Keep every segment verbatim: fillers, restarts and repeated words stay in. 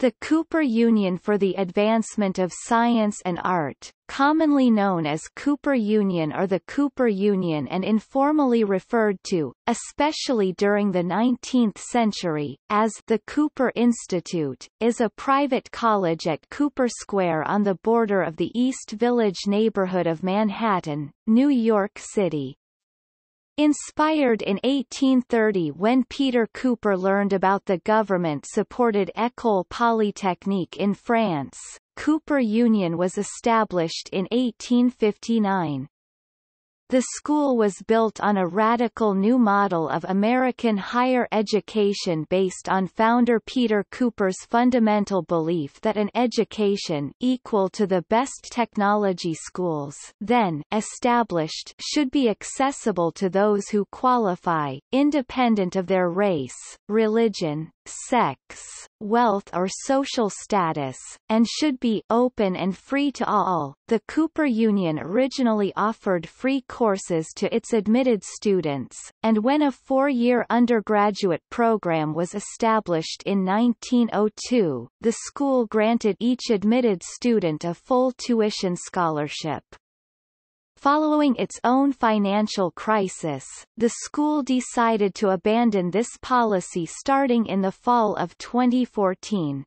The Cooper Union for the Advancement of Science and Art, commonly known as Cooper Union or the Cooper Union and informally referred to, especially during the nineteenth century, as the Cooper Institute, is a private college at Cooper Square on the border of the East Village neighborhood of Manhattan, New York City. Inspired in eighteen thirty when Peter Cooper learned about the government-supported École Polytechnique in France, Cooper Union was established in eighteen fifty-nine. The school was built on a radical new model of American higher education based on founder Peter Cooper's fundamental belief that an education equal to the best technology schools then established should be accessible to those who qualify, independent of their race, religion, sex, wealth or social status, and should be open and free to all. The Cooper Union originally offered free courses to its admitted students, and when a four-year undergraduate program was established in nineteen oh two, the school granted each admitted student a full tuition scholarship. Following its own financial crisis, the school decided to abandon this policy starting in the fall of twenty fourteen.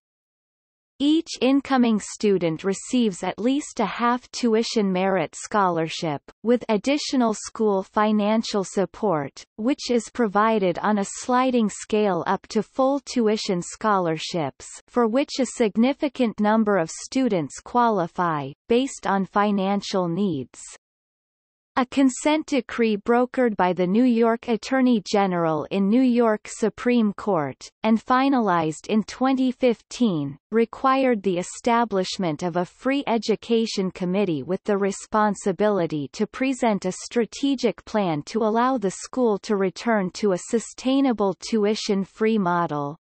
Each incoming student receives at least a half tuition merit scholarship, with additional school financial support, which is provided on a sliding scale up to full tuition scholarships, for which a significant number of students qualify, based on financial needs. A consent decree brokered by the New York Attorney General in New York Supreme Court, and finalized in twenty fifteen, required the establishment of a free education committee with the responsibility to present a strategic plan to allow the school to return to a sustainable tuition-free model.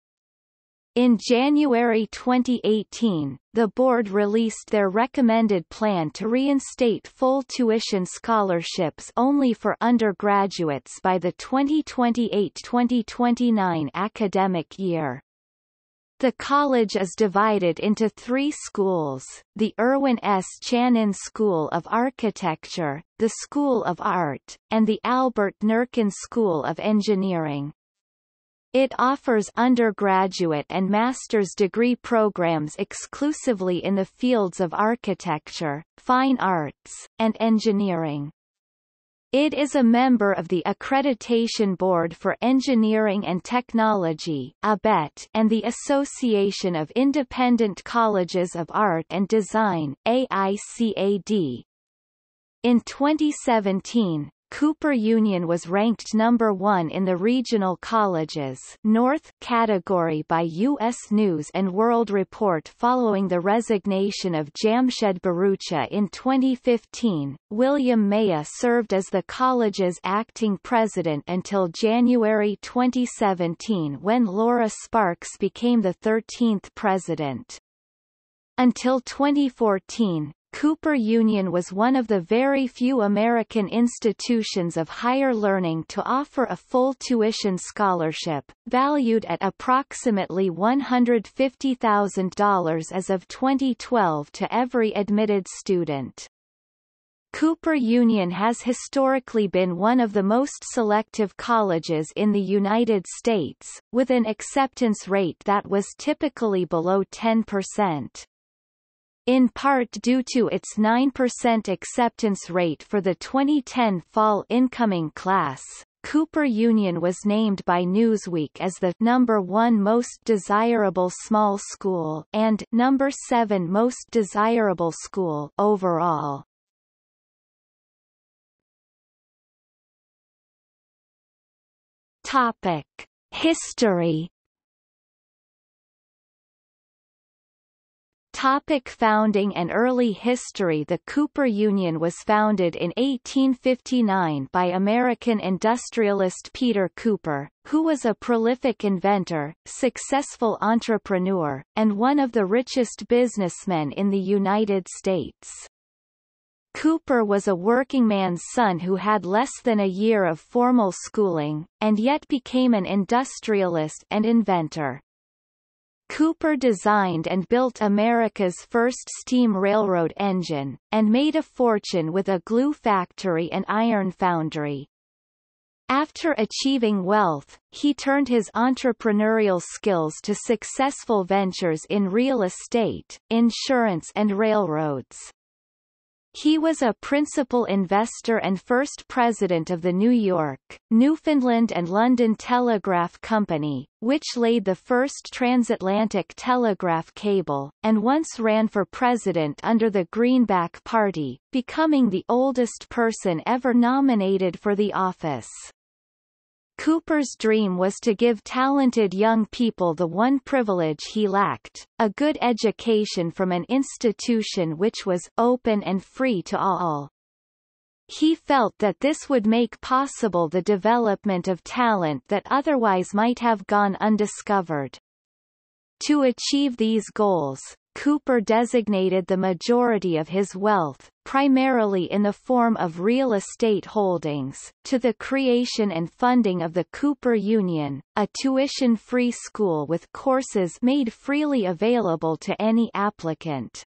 In January twenty eighteen, the board released their recommended plan to reinstate full tuition scholarships only for undergraduates by the twenty twenty-eight twenty twenty-nine academic year. The college is divided into three schools, the Irwin S. Chanin School of Architecture, the School of Art, and the Albert Nerken School of Engineering. It offers undergraduate and master's degree programs exclusively in the fields of architecture, fine arts, and engineering. It is a member of the Accreditation Board for Engineering and Technology (A B E T) and the Association of Independent Colleges of Art and Design (A I C A D). In twenty seventeen, Cooper Union was ranked number one in the Regional Colleges North category by U S News and World Report following the resignation of Jamshed Bharucha in twenty fifteen. William Maya served as the college's acting president until January twenty seventeen when Laura Sparks became the thirteenth president. Until twenty fourteen, Cooper Union was one of the very few American institutions of higher learning to offer a full tuition scholarship, valued at approximately one hundred fifty thousand dollars as of twenty twelve to every admitted student. Cooper Union has historically been one of the most selective colleges in the United States, with an acceptance rate that was typically below ten percent. In part due to its nine percent acceptance rate for the twenty ten fall incoming class, Cooper Union was named by Newsweek as the number one most desirable small school and number seven most desirable school overall. Topic: History. Topic: Founding and early history. The Cooper Union was founded in eighteen fifty-nine by American industrialist Peter Cooper, who was a prolific inventor, successful entrepreneur, and one of the richest businessmen in the United States. Cooper was a working man's son who had less than a year of formal schooling, and yet became an industrialist and inventor. Cooper designed and built America's first steam railroad engine, and made a fortune with a glue factory and iron foundry. After achieving wealth, he turned his entrepreneurial skills to successful ventures in real estate, insurance and railroads. He was a principal investor and first president of the New York, Newfoundland and London Telegraph Company, which laid the first transatlantic telegraph cable, and once ran for president under the Greenback Party, becoming the oldest person ever nominated for the office. Cooper's dream was to give talented young people the one privilege he lacked, a good education from an institution which was open and free to all. He felt that this would make possible the development of talent that otherwise might have gone undiscovered. To achieve these goals, Cooper designated the majority of his wealth, primarily in the form of real estate holdings, to the creation and funding of the Cooper Union, a tuition-free school with courses made freely available to any applicant.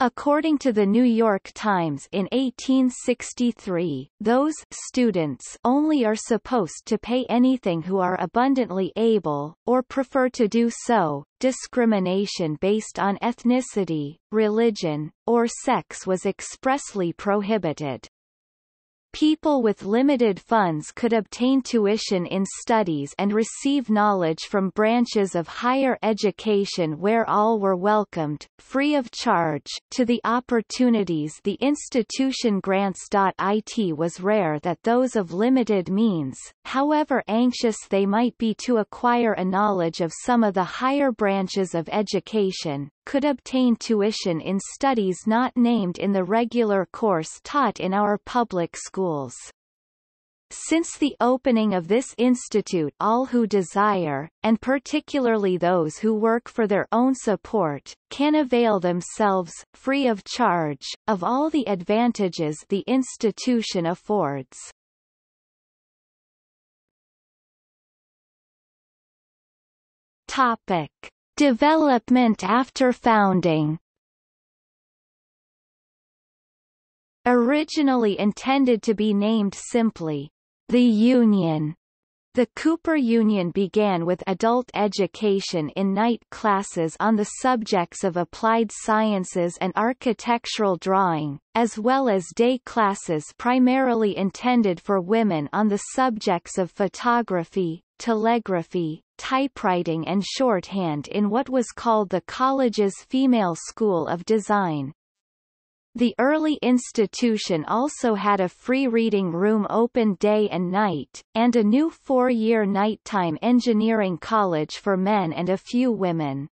According to the New York Times in eighteen sixty-three, those students only are supposed to pay anything who are abundantly able, or prefer to do so. Discrimination based on ethnicity, religion, or sex was expressly prohibited. People with limited funds could obtain tuition in studies and receive knowledge from branches of higher education where all were welcomed, free of charge, to the opportunities the institution grants. It was rare that those of limited means, however anxious they might be to acquire a knowledge of some of the higher branches of education, could obtain tuition in studies not named in the regular course taught in our public schools. Since the opening of this institute, all who desire, and particularly those who work for their own support, can avail themselves, free of charge, of all the advantages the institution affords. Topic: Development after founding. Originally intended to be named simply, the Union, the Cooper Union began with adult education in night classes on the subjects of applied sciences and architectural drawing, as well as day classes primarily intended for women on the subjects of photography, telegraphy, typewriting and shorthand in what was called the college's Female School of Design. The early institution also had a free reading room open day and night, and a new four-year nighttime engineering college for men and a few women.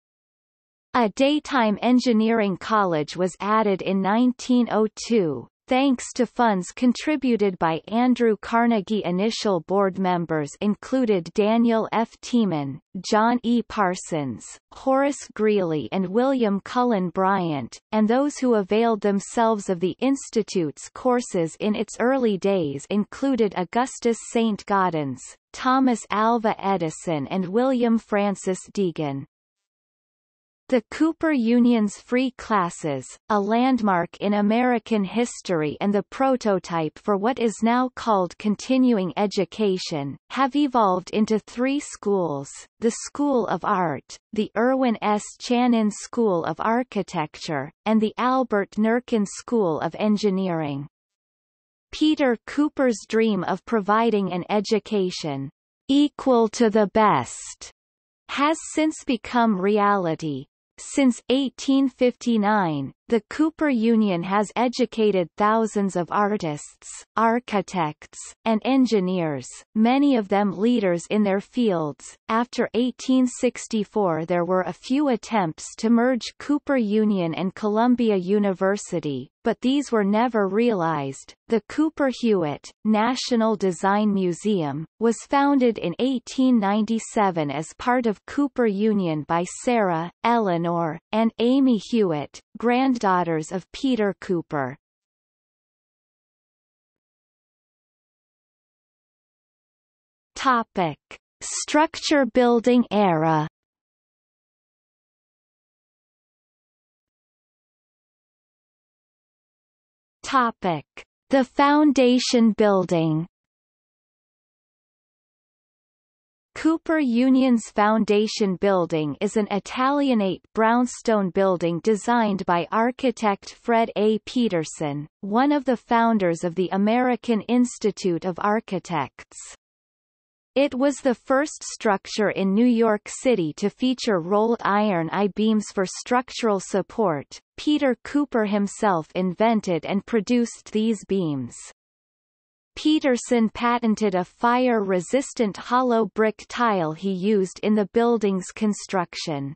A daytime engineering college was added in nineteen oh two. Thanks to funds contributed by Andrew Carnegie. Initial board members included Daniel F. Tiemann, John E. Parsons, Horace Greeley and William Cullen Bryant, and those who availed themselves of the Institute's courses in its early days included Augustus Saint-Gaudens, Thomas Alva Edison and William Francis Deegan. The Cooper Union's free classes, a landmark in American history and the prototype for what is now called continuing education, have evolved into three schools: the School of Art, the Irwin S. Chanin School of Architecture, and the Albert Nerken School of Engineering. Peter Cooper's dream of providing an education equal to the best has since become reality. Since eighteen fifty-nine, the Cooper Union has educated thousands of artists, architects, and engineers, many of them leaders in their fields. After eighteen sixty-four, there were a few attempts to merge Cooper Union and Columbia University, but these were never realized. The Cooper Hewitt, National Design Museum, was founded in eighteen ninety-seven as part of Cooper Union by Sarah, Eleanor, and Amy Hewitt, granddaughters of Peter Cooper. Topic: Structure building era. Topic: The Foundation Building. Cooper Union's Foundation Building is an Italianate brownstone building designed by architect Fred A. Peterson, one of the founders of the American Institute of Architects. It was the first structure in New York City to feature rolled iron I-beams for structural support. Peter Cooper himself invented and produced these beams. Peterson patented a fire-resistant hollow brick tile he used in the building's construction.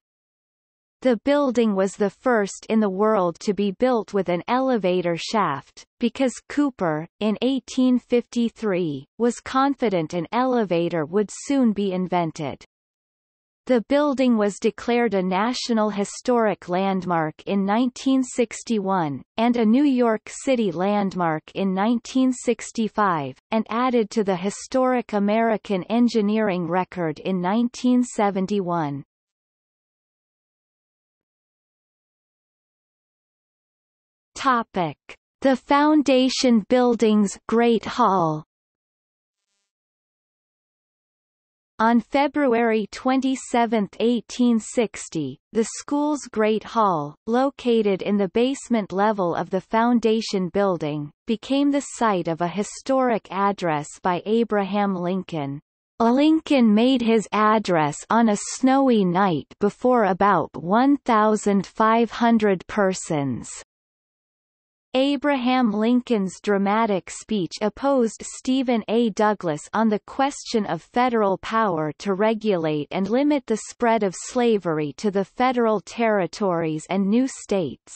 The building was the first in the world to be built with an elevator shaft, because Cooper, in eighteen fifty-three, was confident an elevator would soon be invented. The building was declared a National Historic Landmark in nineteen sixty-one, and a New York City Landmark in nineteen sixty-five, and added to the Historic American Engineering Record in nineteen seventy-one. Topic: The Foundation Building's Great Hall. On February twenty-seventh, eighteen sixty, the school's Great Hall, located in the basement level of the Foundation Building, became the site of a historic address by Abraham Lincoln. Lincoln made his address on a snowy night before about one thousand five hundred persons. Abraham Lincoln's dramatic speech opposed Stephen A. Douglas on the question of federal power to regulate and limit the spread of slavery to the federal territories and new states.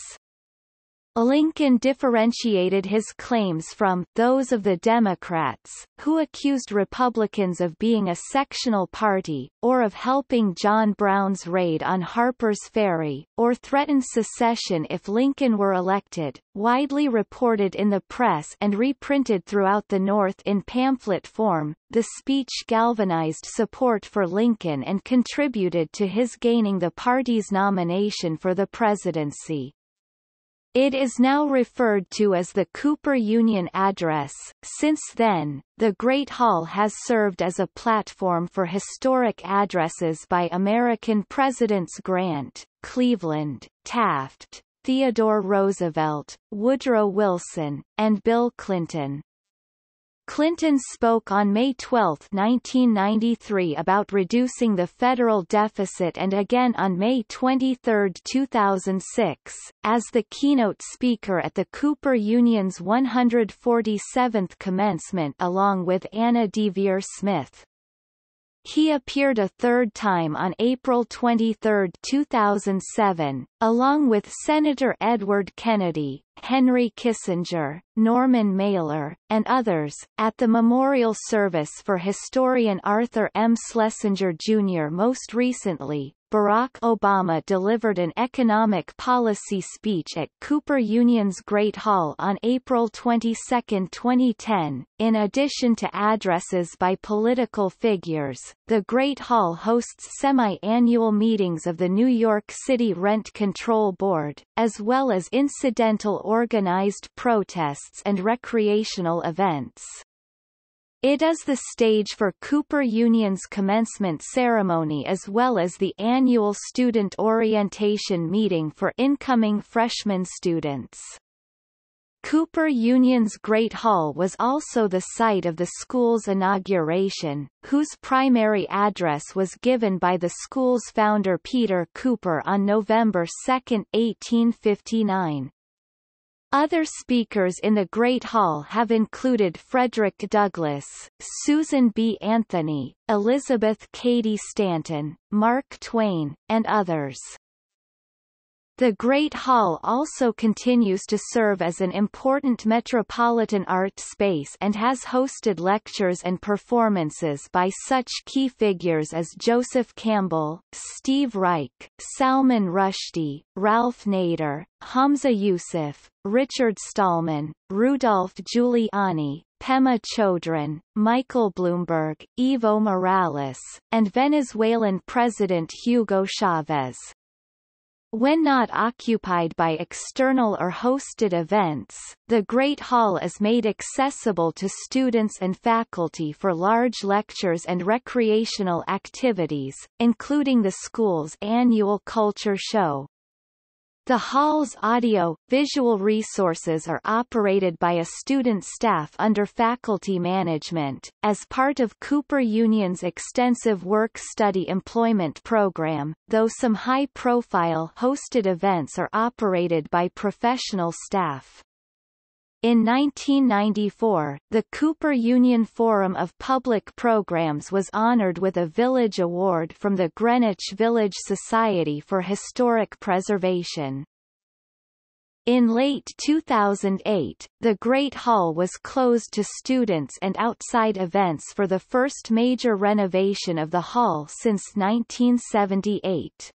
Lincoln differentiated his claims from those of the Democrats, who accused Republicans of being a sectional party, or of helping John Brown's raid on Harper's Ferry, or threatened secession if Lincoln were elected. Widely reported in the press and reprinted throughout the North in pamphlet form, the speech galvanized support for Lincoln and contributed to his gaining the party's nomination for the presidency. It is now referred to as the Cooper Union Address. Since then, the Great Hall has served as a platform for historic addresses by American presidents Grant, Cleveland, Taft, Theodore Roosevelt, Woodrow Wilson, and Bill Clinton. Clinton spoke on May twelfth, nineteen ninety-three about reducing the federal deficit and again on May twenty-third, two thousand six, as the keynote speaker at the Cooper Union's one hundred forty-seventh commencement along with Anna DeVere Smith. He appeared a third time on April twenty-third, two thousand seven, along with Senator Edward Kennedy, Henry Kissinger, Norman Mailer, and others, at the memorial service for historian Arthur M. Schlesinger Junior Most recently, Barack Obama delivered an economic policy speech at Cooper Union's Great Hall on April twenty-second, twenty ten. In addition to addresses by political figures, the Great Hall hosts semi-annual meetings of the New York City Rent Control Board, as well as incidental organized protests and recreational events. It is the stage for Cooper Union's commencement ceremony as well as the annual student orientation meeting for incoming freshman students. Cooper Union's Great Hall was also the site of the school's inauguration, whose primary address was given by the school's founder Peter Cooper on November second, eighteen fifty-nine. Other speakers in the Great Hall have included Frederick Douglass, Susan B. Anthony, Elizabeth Cady Stanton, Mark Twain, and others. The Great Hall also continues to serve as an important metropolitan art space and has hosted lectures and performances by such key figures as Joseph Campbell, Steve Reich, Salman Rushdie, Ralph Nader, Hamza Youssef, Richard Stallman, Rudolph Giuliani, Pema Chodron, Michael Bloomberg, Evo Morales, and Venezuelan President Hugo Chavez. When not occupied by external or hosted events, the Great Hall is made accessible to students and faculty for large lectures and recreational activities, including the school's annual culture show. The hall's audio, visual resources are operated by a student staff under faculty management, as part of Cooper Union's extensive work-study employment program, though some high-profile hosted events are operated by professional staff. In nineteen ninety-four, the Cooper Union Forum of Public Programs was honored with a Village Award from the Greenwich Village Society for Historic Preservation. In late two thousand eight, the Great Hall was closed to students and outside events for the first major renovation of the hall since nineteen seventy-eight.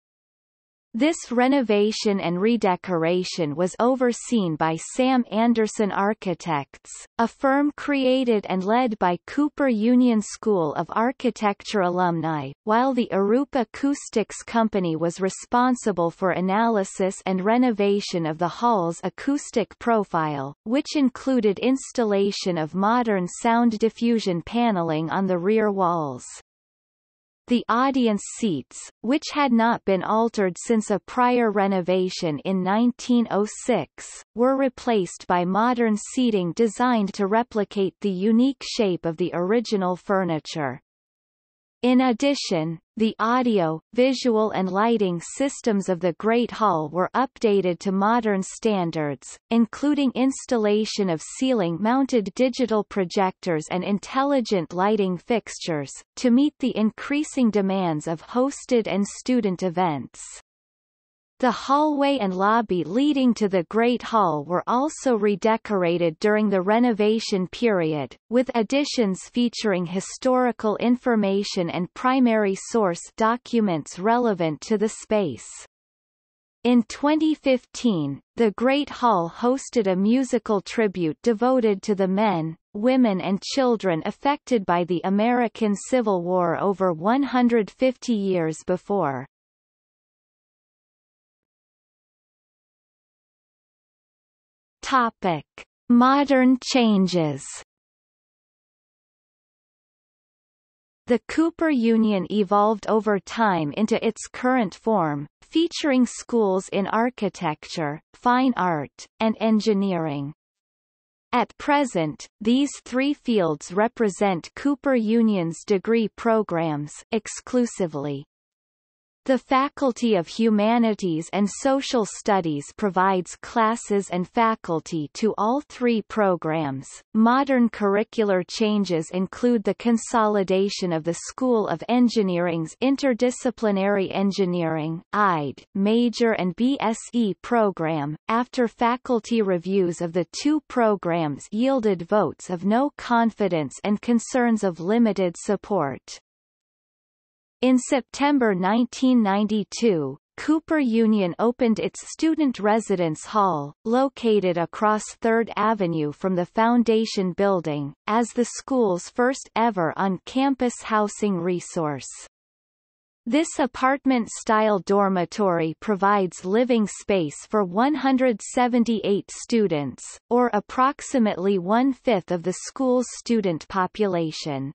This renovation and redecoration was overseen by Sam Anderson Architects, a firm created and led by Cooper Union School of Architecture alumni, while the Arup Acoustics Company was responsible for analysis and renovation of the hall's acoustic profile, which included installation of modern sound diffusion paneling on the rear walls. The audience seats, which had not been altered since a prior renovation in nineteen oh six, were replaced by modern seating designed to replicate the unique shape of the original furniture. In addition, the audio, visual and lighting systems of the Great Hall were updated to modern standards, including installation of ceiling-mounted digital projectors and intelligent lighting fixtures, to meet the increasing demands of hosted and student events. The hallway and lobby leading to the Great Hall were also redecorated during the renovation period, with additions featuring historical information and primary source documents relevant to the space. In twenty fifteen, the Great Hall hosted a musical tribute devoted to the men, women and children affected by the American Civil War over one hundred fifty years before. Topic: Modern changes. The Cooper Union evolved over time into its current form, featuring schools in architecture, fine art, and engineering. At present, these three fields represent Cooper Union's degree programs exclusively. The Faculty of Humanities and Social Studies provides classes and faculty to all three programs. Modern curricular changes include the consolidation of the School of Engineering's Interdisciplinary Engineering (I D) major and B S E program, after faculty reviews of the two programs yielded votes of no confidence and concerns of limited support. In September nineteen ninety-two, Cooper Union opened its Student Residence Hall, located across third Avenue from the Foundation Building, as the school's first ever on-campus housing resource. This apartment-style dormitory provides living space for one hundred seventy-eight students, or approximately one-fifth of the school's student population.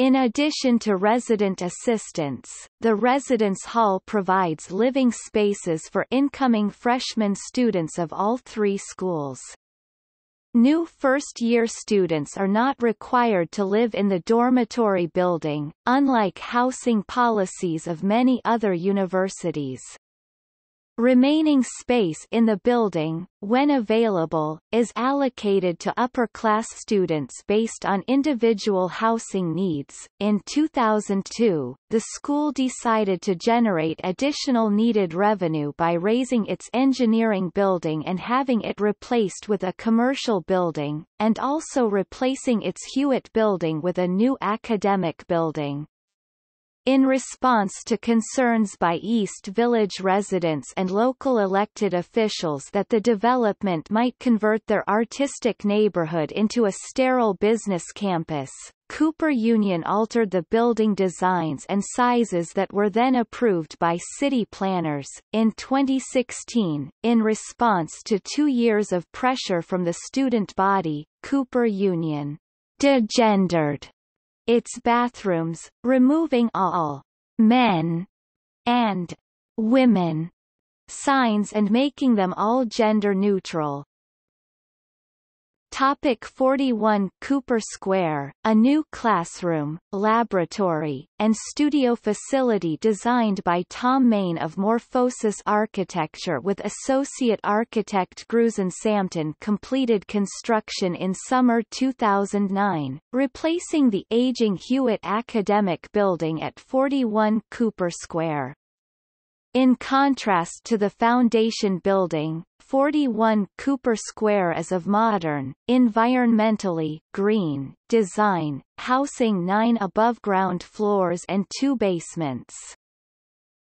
In addition to resident assistance, the residence hall provides living spaces for incoming freshman students of all three schools. New first-year students are not required to live in the dormitory building, unlike housing policies of many other universities. Remaining space in the building, when available, is allocated to upper-class students based on individual housing needs. In two thousand two, the school decided to generate additional needed revenue by raising its engineering building and having it replaced with a commercial building, and also replacing its Hewitt building with a new academic building. In response to concerns by East Village residents and local elected officials that the development might convert their artistic neighborhood into a sterile business campus, Cooper Union altered the building designs and sizes that were then approved by city planners. In twenty sixteen, in response to two years of pressure from the student body, Cooper Union degendered its bathrooms, removing all men and women signs and making them all gender neutral. Topic forty-one Cooper Square, a new classroom, laboratory, and studio facility designed by Tom Main of Morphosis Architecture with associate architect Grusin Samton completed construction in summer two thousand nine, replacing the aging Hewitt Academic Building at forty-one Cooper Square. In contrast to the Foundation Building, forty-one Cooper Square is of modern, environmentally green design, housing nine above-ground floors and two basements.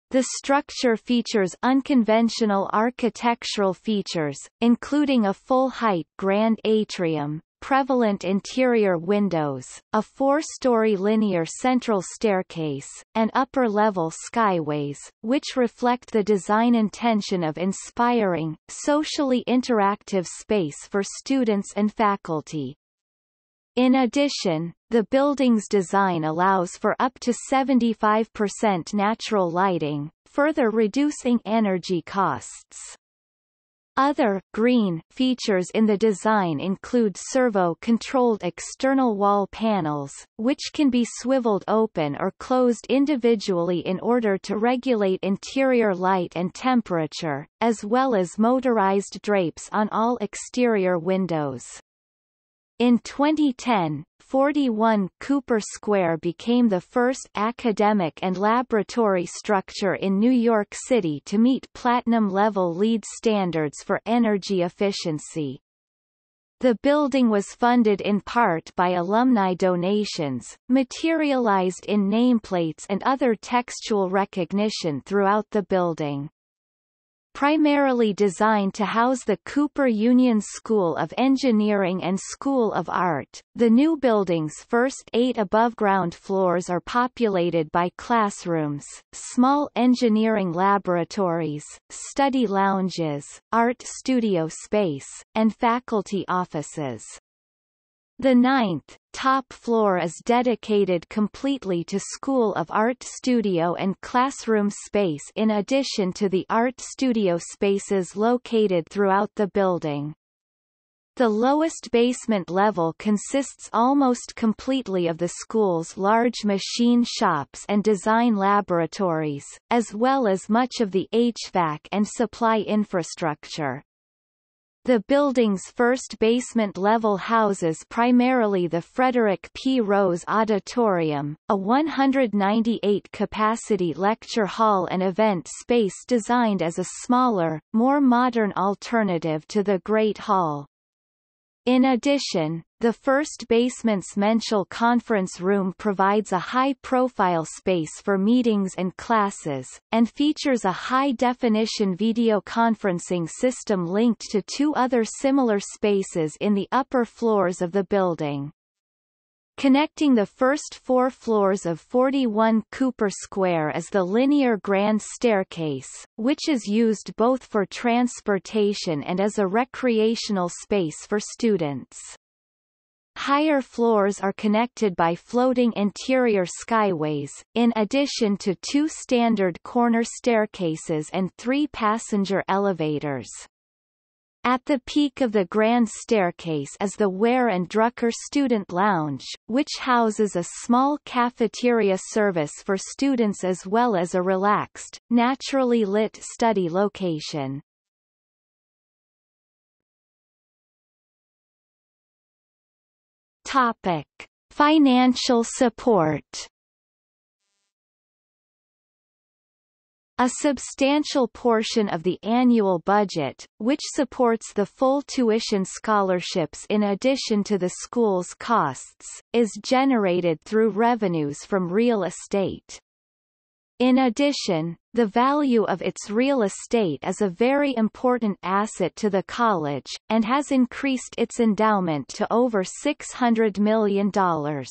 The structure features unconventional architectural features, including a full-height grand atrium, prevalent interior windows, a four-story linear central staircase, and upper-level skyways, which reflect the design intention of inspiring, socially interactive space for students and faculty. In addition, the building's design allows for up to seventy-five percent natural lighting, further reducing energy costs. Other green features in the design include servo-controlled external wall panels, which can be swiveled open or closed individually in order to regulate interior light and temperature, as well as motorized drapes on all exterior windows. In twenty ten, forty-one Cooper Square became the first academic and laboratory structure in New York City to meet platinum-level LEED standards for energy efficiency. The building was funded in part by alumni donations, materialized in nameplates and other textual recognition throughout the building. Primarily designed to house the Cooper Union School of Engineering and School of Art, the new building's first eight above-ground floors are populated by classrooms, small engineering laboratories, study lounges, art studio space, and faculty offices. The ninth, top floor is dedicated completely to School of Art studio and classroom space in addition to the art studio spaces located throughout the building. The lowest basement level consists almost completely of the school's large machine shops and design laboratories, as well as much of the H V A C and supply infrastructure. The building's first basement level houses primarily the Frederick P. Rose Auditorium, a one hundred ninety-eight capacity lecture hall and event space designed as a smaller, more modern alternative to the Great Hall. In addition, the first basement's Menschel conference room provides a high-profile space for meetings and classes, and features a high-definition video conferencing system linked to two other similar spaces in the upper floors of the building. Connecting the first four floors of forty-one Cooper Square is the linear grand staircase, which is used both for transportation and as a recreational space for students. Higher floors are connected by floating interior skyways, in addition to two standard corner staircases and three passenger elevators. At the peak of the grand staircase is the Ware and Drucker Student Lounge, which houses a small cafeteria service for students as well as a relaxed, naturally lit study location. Topic: Financial support. A substantial portion of the annual budget, which supports the full tuition scholarships in addition to the school's costs, is generated through revenues from real estate. In addition, the value of its real estate is a very important asset to the college, and has increased its endowment to over six hundred million dollars.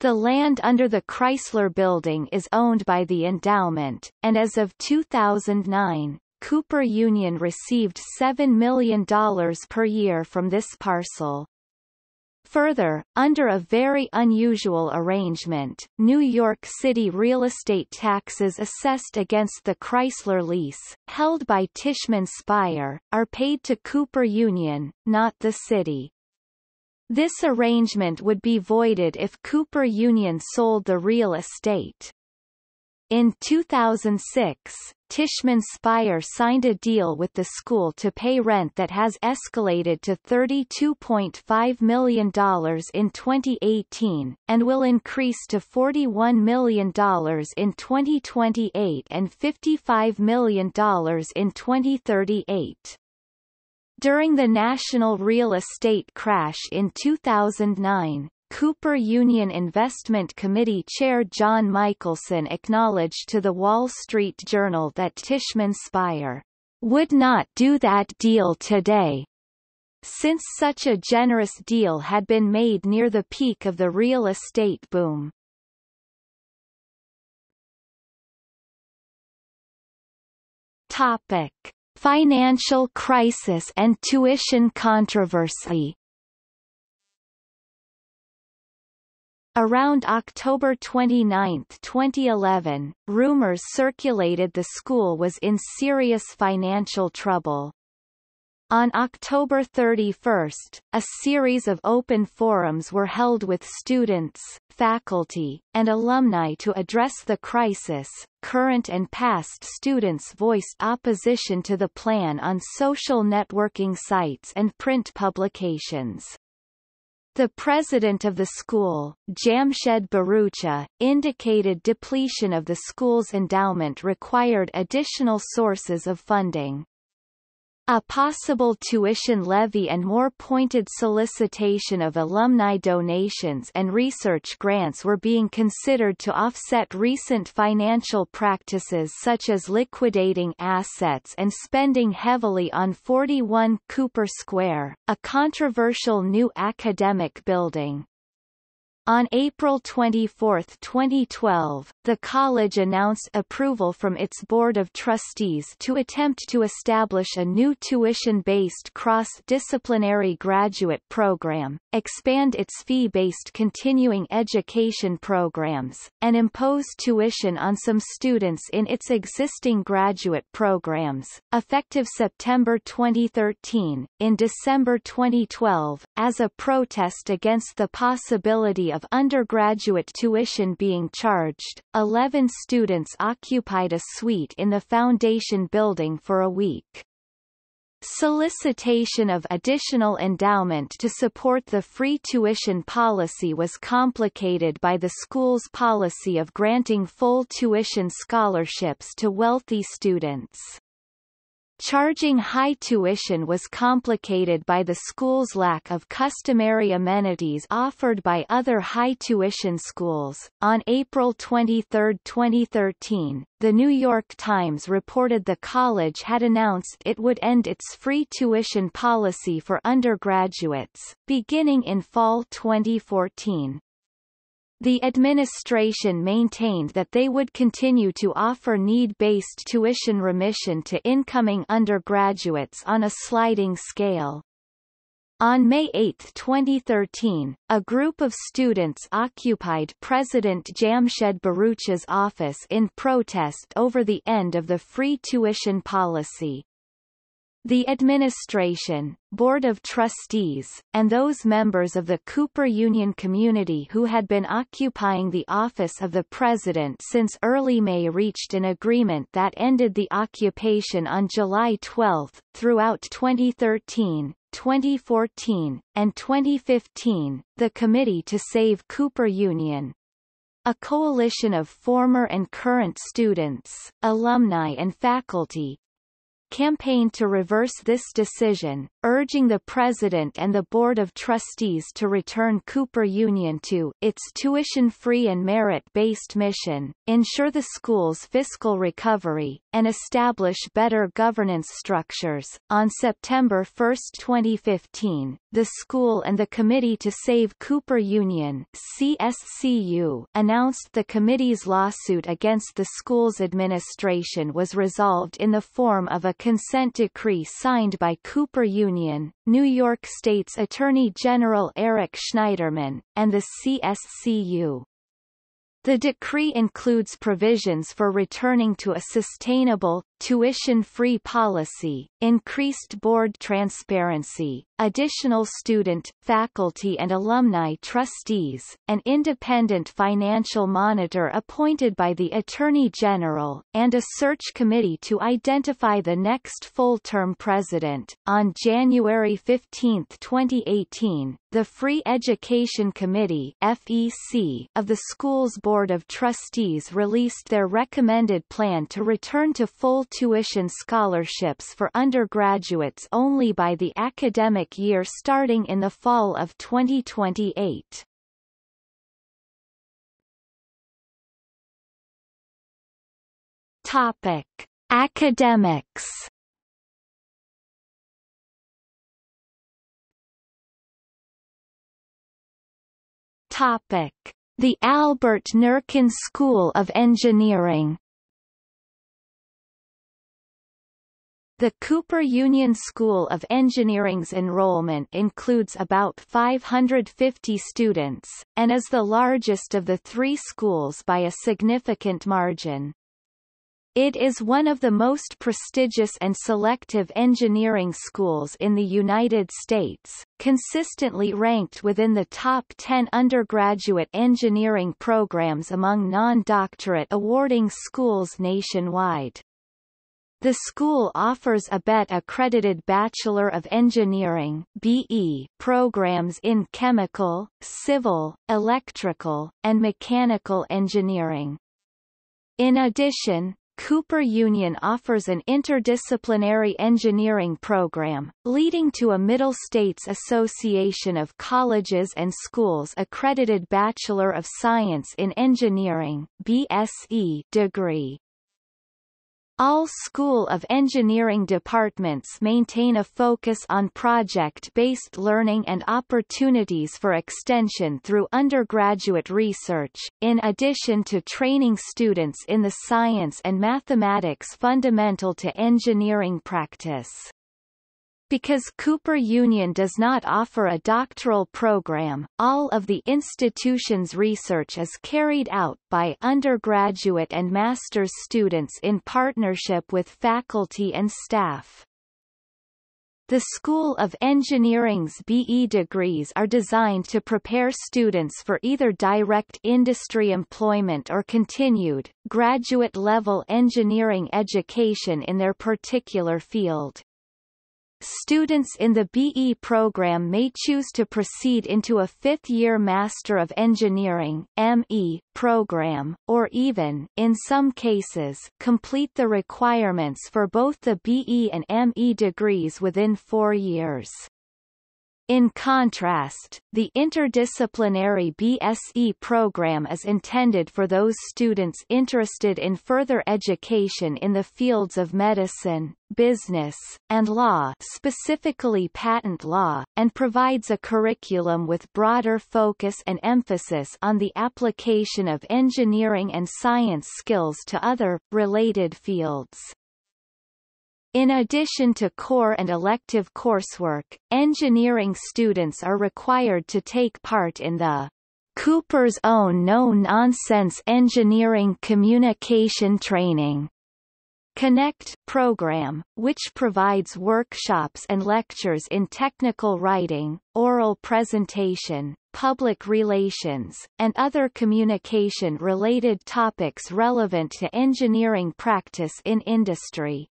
The land under the Chrysler Building is owned by the endowment, and as of two thousand nine, Cooper Union received seven million dollars per year from this parcel. Further, under a very unusual arrangement, New York City real estate taxes assessed against the Chrysler lease, held by Tishman Speyer, are paid to Cooper Union, not the city. This arrangement would be voided if Cooper Union sold the real estate. In two thousand six, Tishman Speyer signed a deal with the school to pay rent that has escalated to thirty-two point five million dollars in twenty eighteen, and will increase to forty-one million dollars in twenty twenty-eight and fifty-five million dollars in twenty thirty-eight. During the national real estate crash in two thousand nine, Cooper Union Investment Committee Chair John Michelson acknowledged to the Wall Street Journal that Tishman Speyer would not do that deal today, since such a generous deal had been made near the peak of the real estate boom. Topic: Financial crisis and tuition controversy. Around October twenty-ninth, twenty eleven, rumors circulated the school was in serious financial trouble. On October thirty-first, a series of open forums were held with students, faculty, and alumni to address the crisis. Current and past students voiced opposition to the plan on social networking sites and print publications. The president of the school, Jamshed Bharucha, indicated depletion of the school's endowment required additional sources of funding. A possible tuition levy and more pointed solicitation of alumni donations and research grants were being considered to offset recent financial practices such as liquidating assets and spending heavily on forty-one Cooper Square, a controversial new academic building. On April twenty-fourth, twenty twelve, the college announced approval from its Board of Trustees to attempt to establish a new tuition-based cross-disciplinary graduate program, expand its fee-based continuing education programs, and impose tuition on some students in its existing graduate programs, effective September twenty thirteen. In December twenty twelve, as a protest against the possibility of of undergraduate tuition being charged, eleven students occupied a suite in the Foundation Building for a week. Solicitation of additional endowment to support the free tuition policy was complicated by the school's policy of granting full tuition scholarships to wealthy students. Charging high tuition was complicated by the school's lack of customary amenities offered by other high tuition schools. On April twenty-third, twenty thirteen, the New York Times reported the college had announced it would end its free tuition policy for undergraduates, beginning in fall twenty fourteen. The administration maintained that they would continue to offer need-based tuition remission to incoming undergraduates on a sliding scale. On May eighth, twenty thirteen, a group of students occupied President Jamshed Bharucha's office in protest over the end of the free tuition policy. The administration, Board of Trustees, and those members of the Cooper Union community who had been occupying the office of the president since early May reached an agreement that ended the occupation on July twelfth. Throughout twenty thirteen, twenty fourteen, and twenty fifteen, the Committee to Save Cooper Union, a coalition of former and current students, alumni and faculty, campaigned to reverse this decision, urging the president and the board of trustees to return Cooper Union to its tuition-free and merit-based mission, ensure the school's fiscal recovery, and establish better governance structures. On September first, twenty fifteen, the school and the Committee to Save Cooper Union (C S C U) announced the committee's lawsuit against the school's administration was resolved in the form of a consent decree signed by Cooper Union, New York State's Attorney General Eric Schneiderman, and the C S C U. The decree includes provisions for returning to a sustainable, tuition-free policy, increased board transparency, additional student, faculty and alumni trustees, an independent financial monitor appointed by the Attorney General, and a search committee to identify the next full-term president. On January fifteenth, twenty eighteen, the Free Education Committee (F E C) of the school's Board of Trustees released their recommended plan to return to full tuition scholarships for undergraduates only by the academic year starting in the fall of twenty twenty-eight. Topic: Academics. Topic: The Albert Nerken School of Engineering. The Cooper Union School of Engineering's enrollment includes about five hundred fifty students, and is the largest of the three schools by a significant margin. It is one of the most prestigious and selective engineering schools in the United States, consistently ranked within the top ten undergraduate engineering programs among non-doctorate awarding schools nationwide. The school offers a B E T-accredited Bachelor of Engineering (B E) programs in chemical, civil, electrical, and mechanical engineering. In addition, Cooper Union offers an interdisciplinary engineering program, leading to a Middle States Association of Colleges and Schools accredited Bachelor of Science in Engineering (B S E) degree. All School of Engineering departments maintain a focus on project-based learning and opportunities for extension through undergraduate research, in addition to training students in the science and mathematics fundamental to engineering practice. Because Cooper Union does not offer a doctoral program, all of the institution's research is carried out by undergraduate and master's students in partnership with faculty and staff. The School of Engineering's B E degrees are designed to prepare students for either direct industry employment or continued, graduate-level engineering education in their particular field. Students in the B E program may choose to proceed into a fifth-year Master of Engineering (M E) program, or even, in some cases, complete the requirements for both the B E and M E degrees within four years. In contrast, the interdisciplinary B S E program is intended for those students interested in further education in the fields of medicine, business, and law, specifically patent law, and provides a curriculum with broader focus and emphasis on the application of engineering and science skills to other, related fields. In addition to core and elective coursework, engineering students are required to take part in the Cooper's Own No-Nonsense Engineering Communication Training Connect program, which provides workshops and lectures in technical writing, oral presentation, public relations, and other communication-related topics relevant to engineering practice in industry.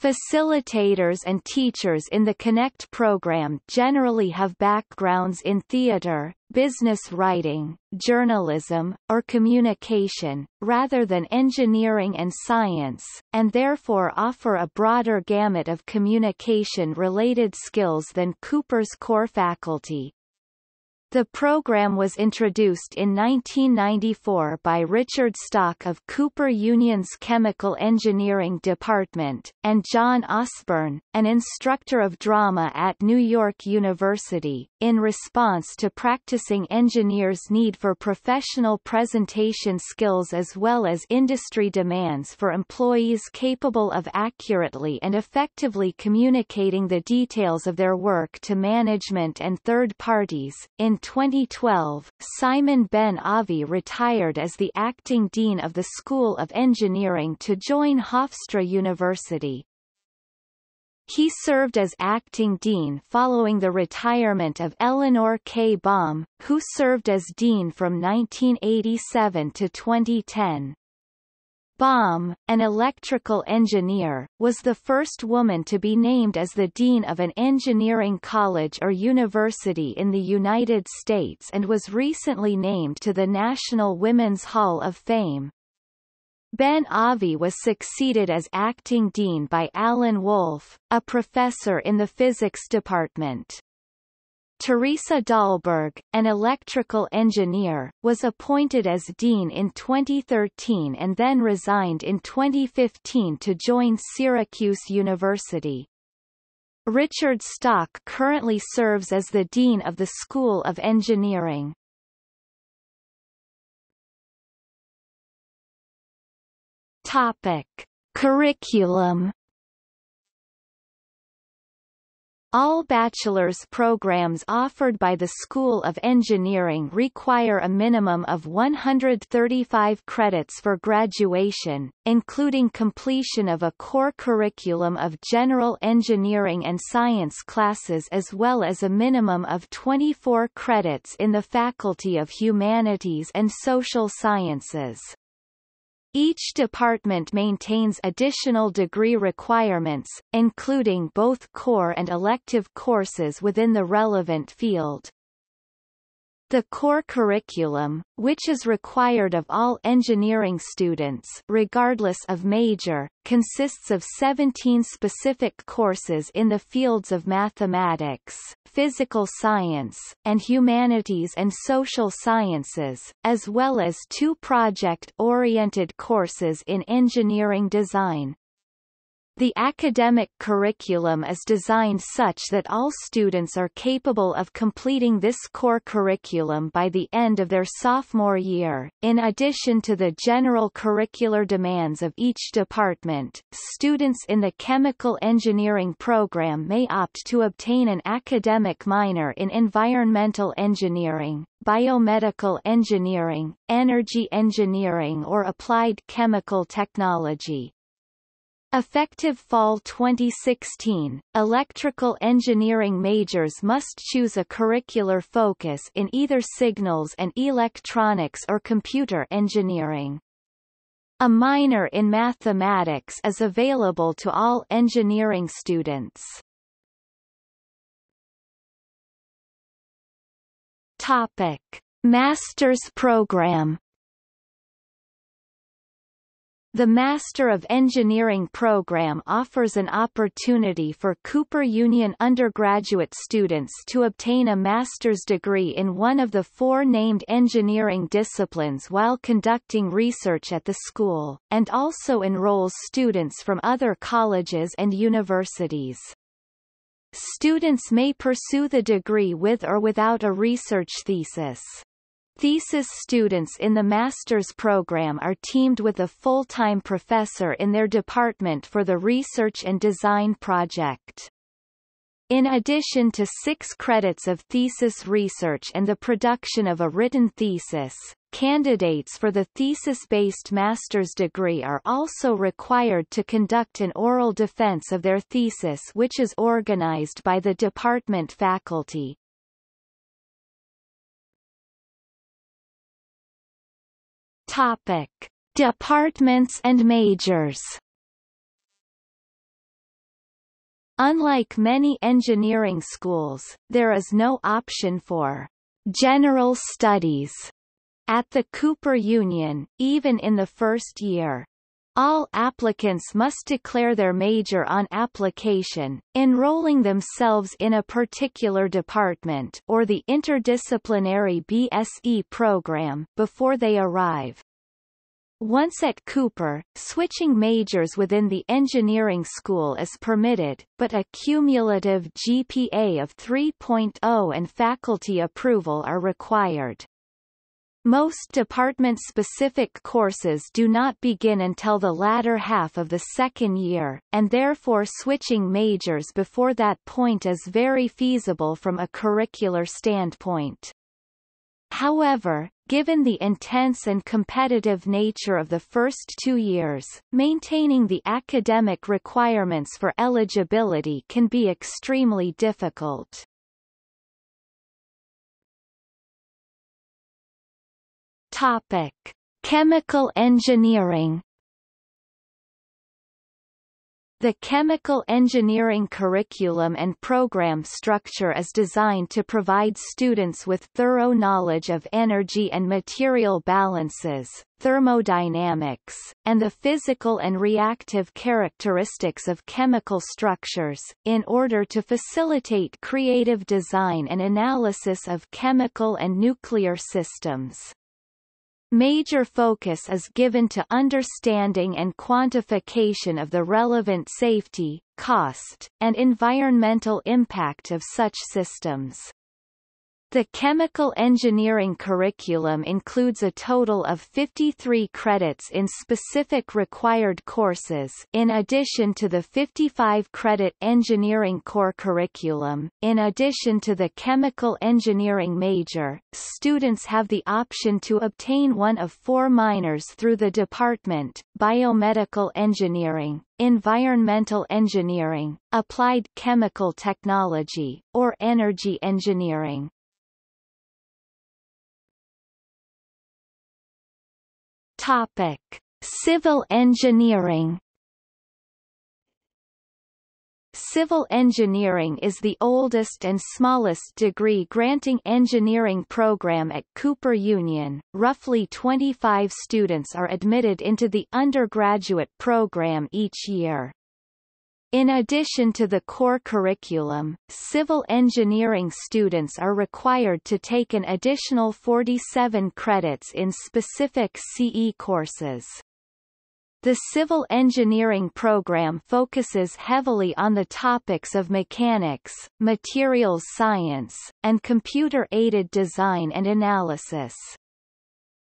Facilitators and teachers in the Connect program generally have backgrounds in theater, business writing, journalism, or communication, rather than engineering and science, and therefore offer a broader gamut of communication-related skills than Cooper's core faculty. The program was introduced in nineteen ninety-four by Richard Stock of Cooper Union's Chemical Engineering Department, and John Osborne, an instructor of drama at New York University, in response to practicing engineers' need for professional presentation skills as well as industry demands for employees capable of accurately and effectively communicating the details of their work to management and third parties. In twenty twelve, Simon Ben-Avi retired as the acting dean of the School of Engineering to join Hofstra University. He served as acting dean following the retirement of Eleanor K. Baum, who served as dean from nineteen eighty-seven to twenty ten. Baum, an electrical engineer, was the first woman to be named as the dean of an engineering college or university in the United States and was recently named to the National Women's Hall of Fame. Ben-Avi was succeeded as acting dean by Alan Wolfe, a professor in the physics department. Teresa Dahlberg, an electrical engineer, was appointed as dean in twenty thirteen and then resigned in twenty fifteen to join Syracuse University. Richard Stock currently serves as the dean of the School of Engineering. Topic: Curriculum. All bachelor's programs offered by the School of Engineering require a minimum of one hundred thirty-five credits for graduation, including completion of a core curriculum of general engineering and science classes as well as a minimum of twenty-four credits in the Faculty of Humanities and Social Sciences. Each department maintains additional degree requirements, including both core and elective courses within the relevant field. The core curriculum, which is required of all engineering students regardless of major, consists of seventeen specific courses in the fields of mathematics, physical science, and humanities and social sciences, as well as two project-oriented courses in engineering design. The academic curriculum is designed such that all students are capable of completing this core curriculum by the end of their sophomore year. In addition to the general curricular demands of each department, students in the chemical engineering program may opt to obtain an academic minor in environmental engineering, biomedical engineering, energy engineering, or applied chemical technology. Effective fall twenty sixteen, electrical engineering majors must choose a curricular focus in either signals and electronics or computer engineering. A minor in mathematics is available to all engineering students. Topic: Master's program. The Master of Engineering program offers an opportunity for Cooper Union undergraduate students to obtain a master's degree in one of the four named engineering disciplines while conducting research at the school, and also enrolls students from other colleges and universities. Students may pursue the degree with or without a research thesis. Thesis students in the master's program are teamed with a full-time professor in their department for the research and design project. In addition to six credits of thesis research and the production of a written thesis, candidates for the thesis-based master's degree are also required to conduct an oral defense of their thesis, which is organized by the department faculty. Topic: Departments and majors. Unlike many engineering schools, there is no option for general studies at the Cooper Union, even in the first year. All applicants must declare their major on application, enrolling themselves in a particular department or the interdisciplinary B S E program before they arrive. Once at Cooper, switching majors within the engineering school is permitted, but a cumulative G P A of three point oh and faculty approval are required. Most department-specific courses do not begin until the latter half of the second year, and therefore switching majors before that point is very feasible from a curricular standpoint. However, given the intense and competitive nature of the first two years, maintaining the academic requirements for eligibility can be extremely difficult. Topic: Chemical engineering. The chemical engineering curriculum and program structure is designed to provide students with thorough knowledge of energy and material balances, thermodynamics, and the physical and reactive characteristics of chemical structures, in order to facilitate creative design and analysis of chemical and nuclear systems. Major focus is given to understanding and quantification of the relevant safety, cost, and environmental impact of such systems. The chemical engineering curriculum includes a total of fifty-three credits in specific required courses, in addition to the fifty-five credit engineering core curriculum. In addition to the chemical engineering major, students have the option to obtain one of four minors through the department: biomedical engineering, environmental engineering, applied chemical technology, or energy engineering. Topic: Civil engineering. Civil engineering is the oldest and smallest degree-granting engineering program at Cooper Union. Roughly twenty-five students are admitted into the undergraduate program each year. In addition to the core curriculum, civil engineering students are required to take an additional forty-seven credits in specific C E courses. The civil engineering program focuses heavily on the topics of mechanics, materials science, and computer-aided design and analysis.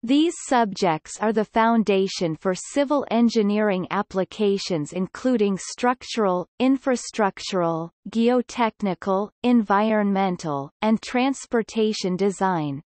These subjects are the foundation for civil engineering applications including structural, infrastructural, geotechnical, environmental, and transportation design.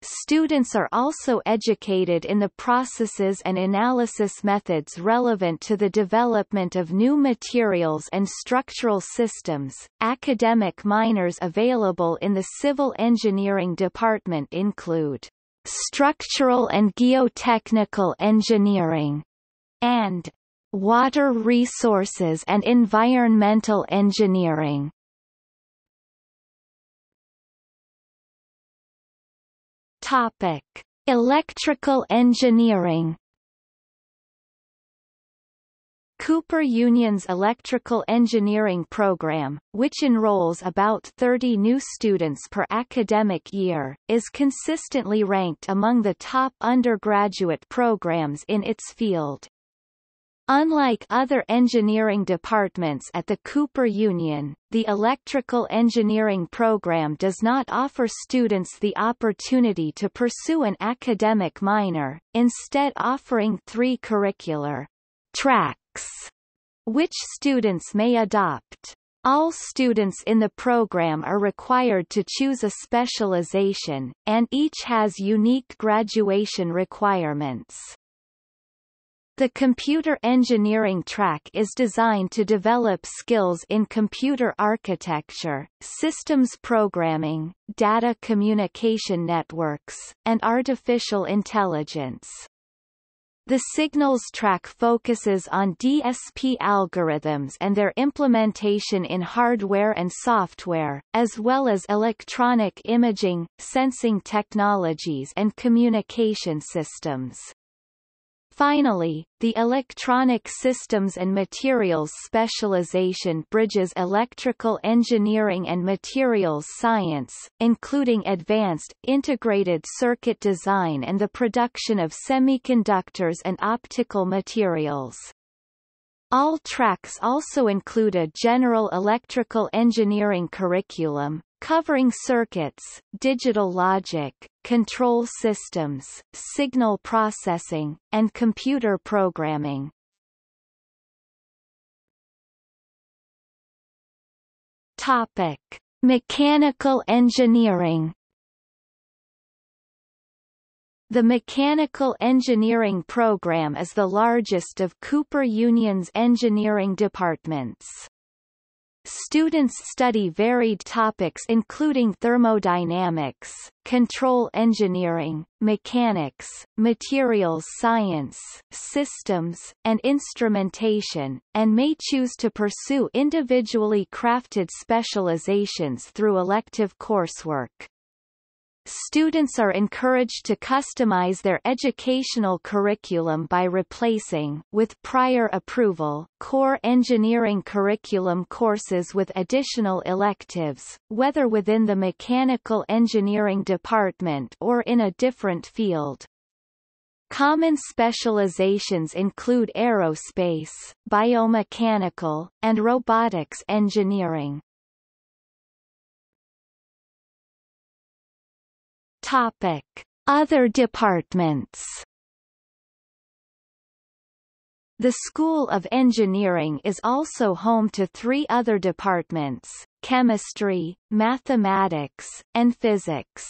Students are also educated in the processes and analysis methods relevant to the development of new materials and structural systems. Academic minors available in the civil engineering department include structural and geotechnical engineering and water resources and environmental engineering. Topic: Electrical engineering. Cooper Union's electrical engineering program, which enrolls about thirty new students per academic year, is consistently ranked among the top undergraduate programs in its field. Unlike other engineering departments at the Cooper Union, the electrical engineering program does not offer students the opportunity to pursue an academic minor, instead offering three curricular tracks, which students may adopt. All students in the program are required to choose a specialization, and each has unique graduation requirements. The computer engineering track is designed to develop skills in computer architecture, systems programming, data communication networks, and artificial intelligence. The signals track focuses on D S P algorithms and their implementation in hardware and software, as well as electronic imaging, sensing technologies and communication systems. Finally, the electronic systems and materials specialization bridges electrical engineering and materials science, including advanced, integrated circuit design and the production of semiconductors and optical materials. All tracks also include a general electrical engineering curriculum, covering circuits, digital logic, control systems, signal processing, and computer programming. Topic: Mechanical engineering. The mechanical engineering program is the largest of Cooper Union's engineering departments. Students study varied topics including thermodynamics, control engineering, mechanics, materials science, systems, and instrumentation, and may choose to pursue individually crafted specializations through elective coursework. Students are encouraged to customize their educational curriculum by replacing, with prior approval, core engineering curriculum courses with additional electives, whether within the mechanical engineering department or in a different field. Common specializations include aerospace, biomechanical, and robotics engineering. Topic: Other departments. The School of Engineering is also home to three other departments: chemistry, mathematics, and physics.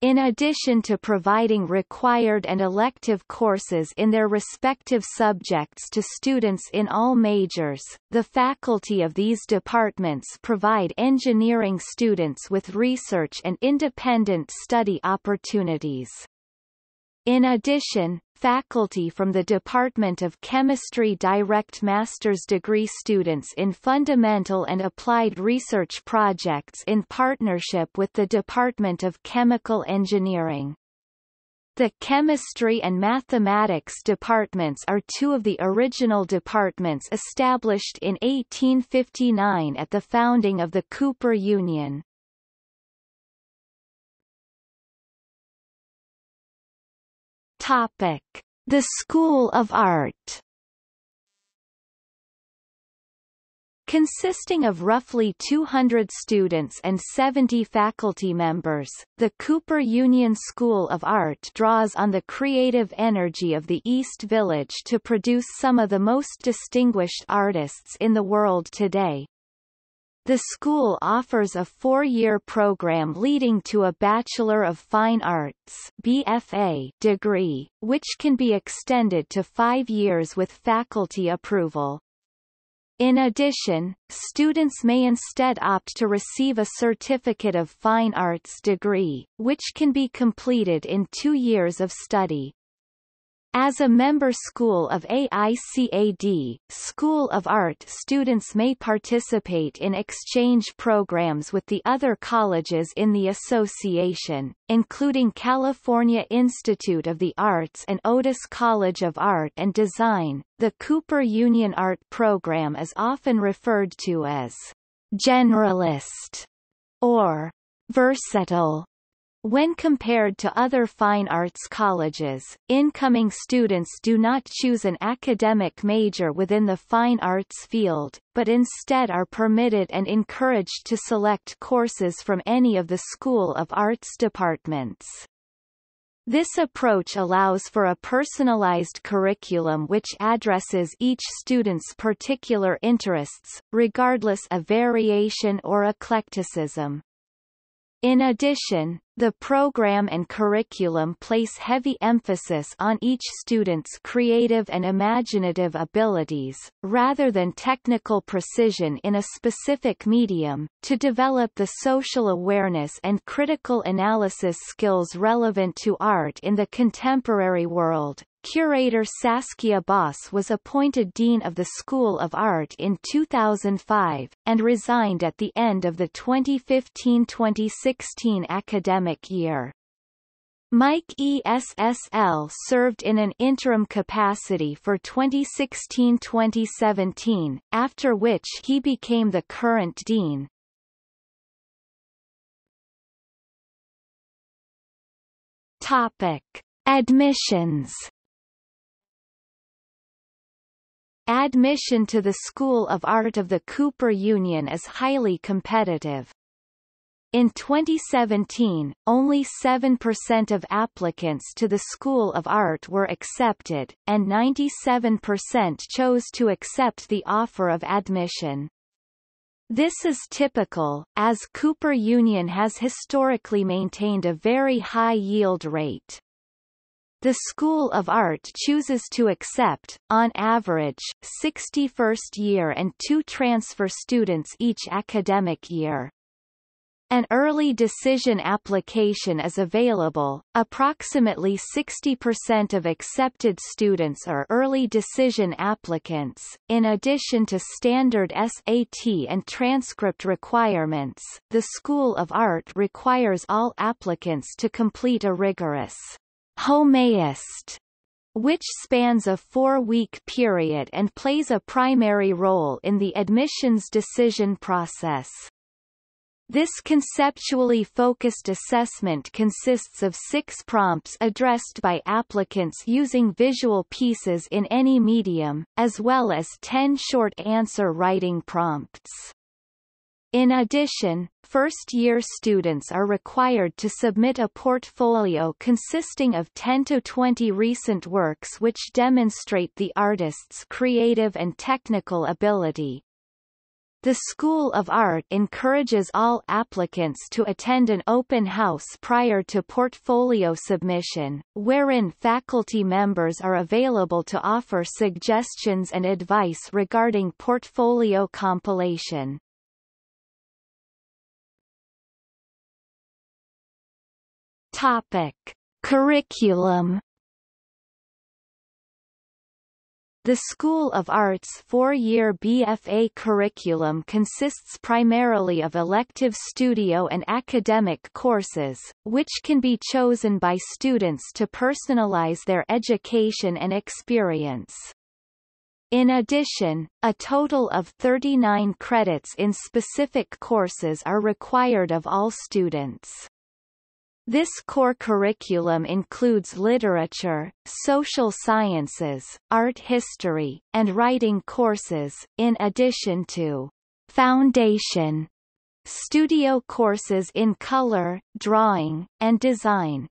In addition to providing required and elective courses in their respective subjects to students in all majors, the faculty of these departments provide engineering students with research and independent study opportunities. In addition, faculty from the Department of Chemistry direct master's degree students in fundamental and applied research projects in partnership with the Department of Chemical Engineering. The Chemistry and Mathematics departments are two of the original departments established in eighteen fifty-nine at the founding of the Cooper Union. Topic: The School of Art. Consisting of roughly two hundred students and seventy faculty members, the Cooper Union School of Art draws on the creative energy of the East Village to produce some of the most distinguished artists in the world today. The school offers a four-year program leading to a Bachelor of Fine Arts (B F A) degree, which can be extended to five years with faculty approval. In addition, students may instead opt to receive a Certificate of Fine Arts degree, which can be completed in two years of study. As a member school of A I C A D, School of Art students may participate in exchange programs with the other colleges in the association, including California Institute of the Arts and Otis College of Art and Design. The Cooper Union Art program is often referred to as generalist or versatile. When compared to other fine arts colleges, incoming students do not choose an academic major within the fine arts field, but instead are permitted and encouraged to select courses from any of the School of Arts departments. This approach allows for a personalized curriculum which addresses each student's particular interests, regardless of variation or eclecticism. In addition, the program and curriculum place heavy emphasis on each student's creative and imaginative abilities, rather than technical precision in a specific medium, to develop the social awareness and critical analysis skills relevant to art in the contemporary world, Curator Saskia Boss was appointed Dean of the School of Art in two thousand five, and resigned at the end of the twenty fifteen twenty sixteen academic year. Mike E S S L served in an interim capacity for twenty sixteen twenty seventeen, after which he became the current Dean. Topic: Admissions. Admission to the School of Art of the Cooper Union is highly competitive. In twenty seventeen, only seven percent of applicants to the School of Art were accepted, and ninety-seven percent chose to accept the offer of admission. This is typical, as Cooper Union has historically maintained a very high yield rate. The School of Art chooses to accept, on average, sixty first-year and two transfer students each academic year. An early decision application is available. Approximately sixty percent of accepted students are early decision applicants. In addition to standard S A T and transcript requirements, the School of Art requires all applicants to complete a rigorous Homeist, which spans a four-week period and plays a primary role in the admissions decision process. This conceptually focused assessment consists of six prompts addressed by applicants using visual pieces in any medium, as well as ten short answer writing prompts. In addition, first-year students are required to submit a portfolio consisting of ten to twenty recent works which demonstrate the artist's creative and technical ability. The School of Art encourages all applicants to attend an open house prior to portfolio submission, wherein faculty members are available to offer suggestions and advice regarding portfolio compilation. Topic: Curriculum. The School of Art's four-year B F A curriculum consists primarily of elective studio and academic courses, which can be chosen by students to personalize their education and experience. In addition, a total of thirty-nine credits in specific courses are required of all students. This core curriculum includes literature, social sciences, art history, and writing courses, in addition to foundation studio courses in color, drawing, and design.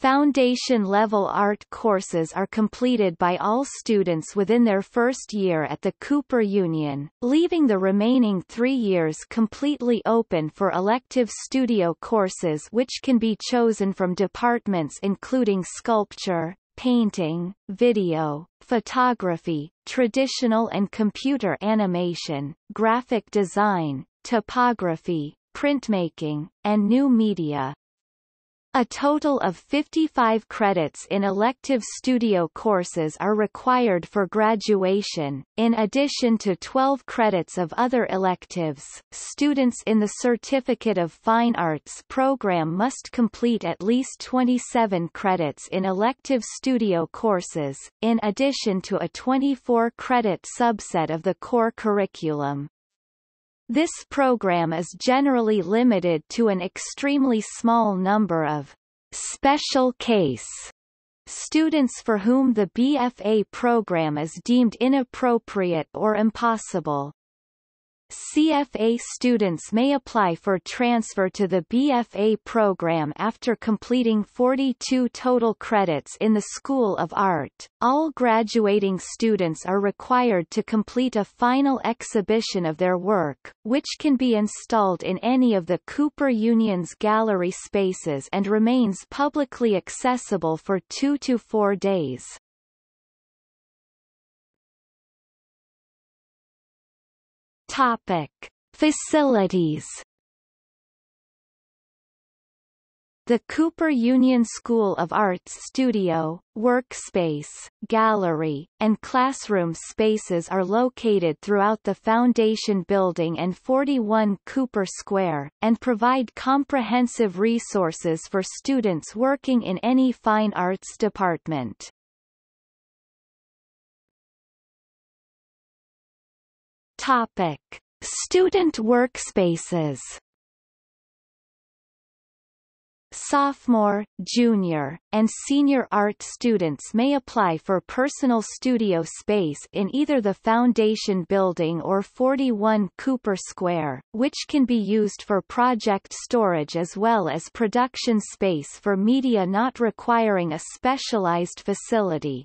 Foundation-level art courses are completed by all students within their first year at the Cooper Union, leaving the remaining three years completely open for elective studio courses which can be chosen from departments including sculpture, painting, video, photography, traditional and computer animation, graphic design, typography, printmaking, and new media. A total of fifty-five credits in elective studio courses are required for graduation, in addition to twelve credits of other electives. Students in the Certificate of Fine Arts program must complete at least twenty-seven credits in elective studio courses, in addition to a twenty-four credit subset of the core curriculum. This program is generally limited to an extremely small number of special case students for whom the B F A program is deemed inappropriate or impossible. C F A students may apply for transfer to the B F A program after completing forty-two total credits in the School of Art. All graduating students are required to complete a final exhibition of their work, which can be installed in any of the Cooper Union's gallery spaces and remains publicly accessible for two to four days. Topic: Facilities. The Cooper Union School of Art's studio, workspace, gallery, and classroom spaces are located throughout the Foundation Building and forty-one Cooper Square, and provide comprehensive resources for students working in any fine arts department. Topic: Student workspaces. Sophomore, junior, and senior art students may apply for personal studio space in either the Foundation Building or forty-one Cooper Square, which can be used for project storage as well as production space for media not requiring a specialized facility.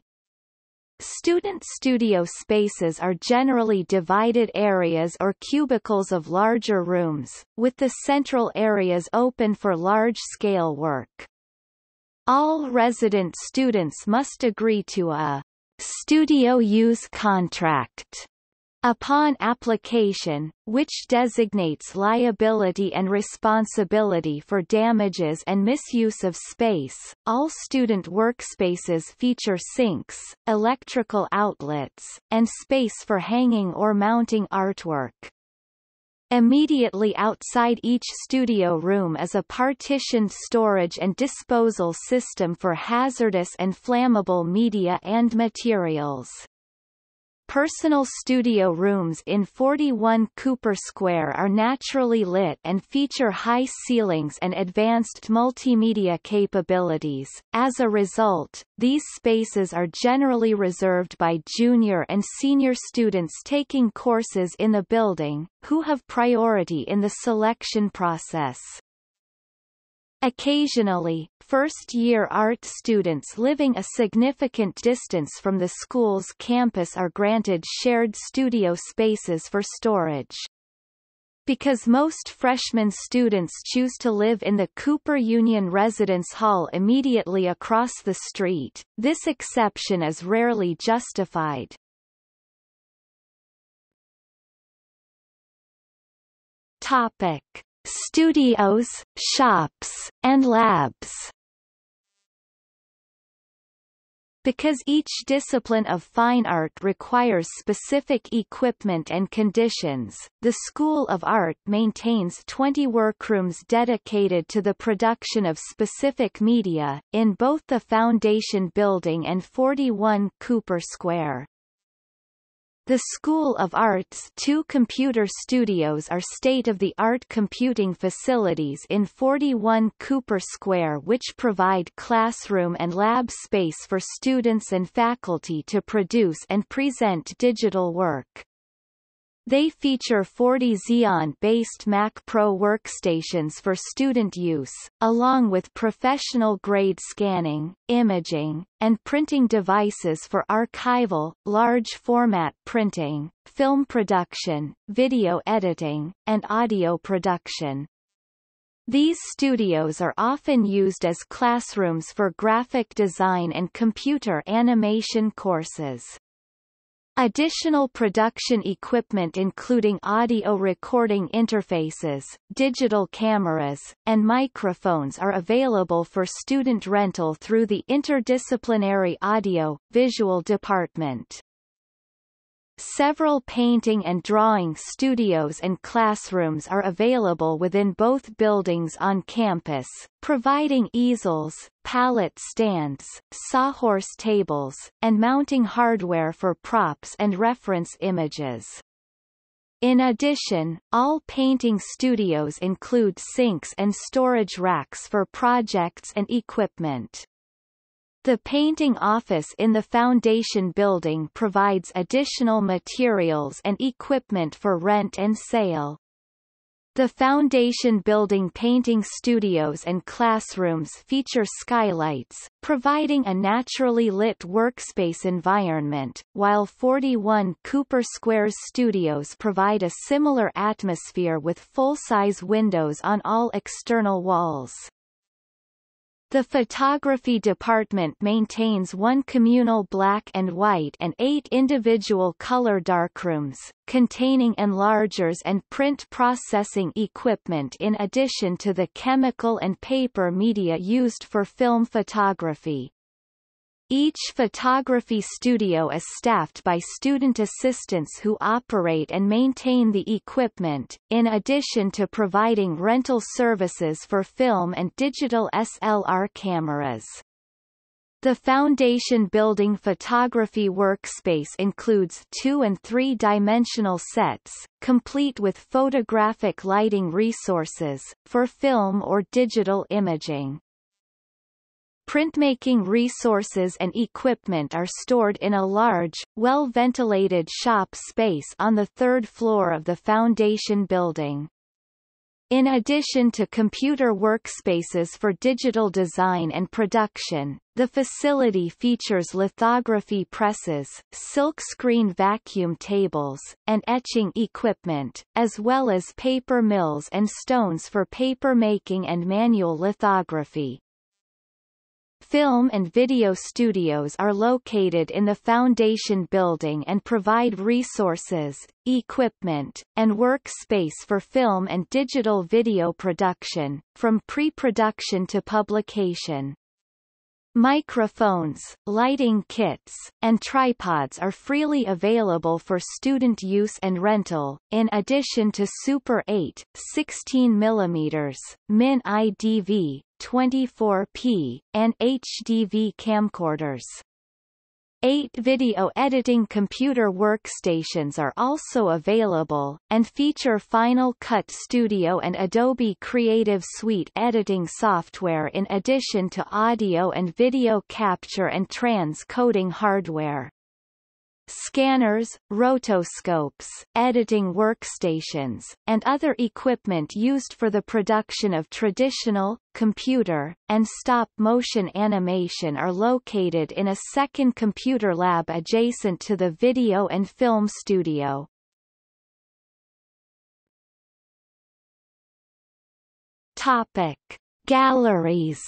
Student studio spaces are generally divided areas or cubicles of larger rooms, with the central areas open for large-scale work. All resident students must agree to a studio use contract upon application, which designates liability and responsibility for damages and misuse of space. All student workspaces feature sinks, electrical outlets, and space for hanging or mounting artwork. Immediately outside each studio room is a partitioned storage and disposal system for hazardous and flammable media and materials. Personal studio rooms in forty-one Cooper Square are naturally lit and feature high ceilings and advanced multimedia capabilities. As a result, these spaces are generally reserved by junior and senior students taking courses in the building, who have priority in the selection process. Occasionally, first-year art students living a significant distance from the school's campus are granted shared studio spaces for storage. Because most freshman students choose to live in the Cooper Union Residence Hall immediately across the street, this exception is rarely justified. Topic: Studios, shops, and labs. Because each discipline of fine art requires specific equipment and conditions, the School of Art maintains twenty workrooms dedicated to the production of specific media, in both the Foundation Building and forty-one Cooper Square. The School of Art's two computer studios are state-of-the-art computing facilities in forty-one Cooper Square, which provide classroom and lab space for students and faculty to produce and present digital work. They feature forty Xeon-based Mac Pro workstations for student use, along with professional-grade scanning, imaging, and printing devices for archival, large-format printing, film production, video editing, and audio production. These studios are often used as classrooms for graphic design and computer animation courses. Additional production equipment including audio recording interfaces, digital cameras, and microphones are available for student rental through the Interdisciplinary Audio, Visual Department. Several painting and drawing studios and classrooms are available within both buildings on campus, providing easels, palette stands, sawhorse tables, and mounting hardware for props and reference images. In addition, all painting studios include sinks and storage racks for projects and equipment. The painting office in the Foundation Building provides additional materials and equipment for rent and sale. The Foundation Building painting studios and classrooms feature skylights, providing a naturally lit workspace environment, while forty-one Cooper Square's studios provide a similar atmosphere with full-size windows on all external walls. The photography department maintains one communal black and white and eight individual color darkrooms, containing enlargers and print processing equipment in addition to the chemical and paper media used for film photography. Each photography studio is staffed by student assistants who operate and maintain the equipment, in addition to providing rental services for film and digital S L R cameras. The Foundation Building Photography Workspace includes two- and three-dimensional sets, complete with photographic lighting resources, for film or digital imaging. Printmaking resources and equipment are stored in a large, well-ventilated shop space on the third floor of the Foundation building. In addition to computer workspaces for digital design and production, the facility features lithography presses, silkscreen vacuum tables, and etching equipment, as well as paper mills and stones for paper making and manual lithography. Film and video studios are located in the Foundation building and provide resources, equipment, and workspace for film and digital video production, from pre-production to publication. Microphones, lighting kits, and tripods are freely available for student use and rental, in addition to Super eight, sixteen millimeter, Min I D V, twenty-four P, and H D V camcorders. Eight video editing computer workstations are also available, and feature Final Cut Studio and Adobe Creative Suite editing software in addition to audio and video capture and transcoding hardware. Scanners, rotoscopes, editing workstations, and other equipment used for the production of traditional, computer, and stop-motion animation are located in a second computer lab adjacent to the video and film studio. Topic: Galleries.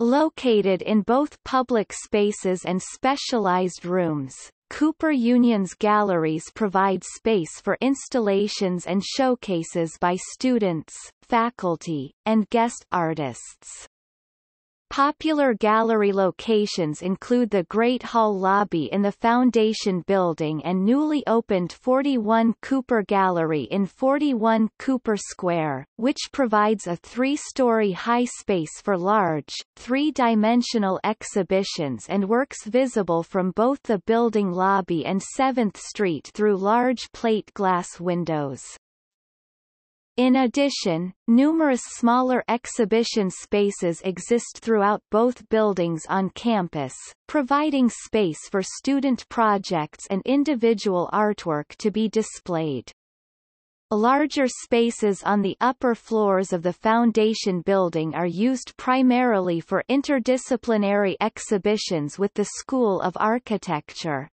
Located in both public spaces and specialized rooms, Cooper Union's galleries provide space for installations and showcases by students, faculty, and guest artists. Popular gallery locations include the Great Hall Lobby in the Foundation Building and newly opened forty-one Cooper Gallery in forty-one Cooper Square, which provides a three-story high space for large, three-dimensional exhibitions and works visible from both the building lobby and seventh Street through large plate glass windows. In addition, numerous smaller exhibition spaces exist throughout both buildings on campus, providing space for student projects and individual artwork to be displayed. Larger spaces on the upper floors of the Foundation building are used primarily for interdisciplinary exhibitions with the School of Architecture.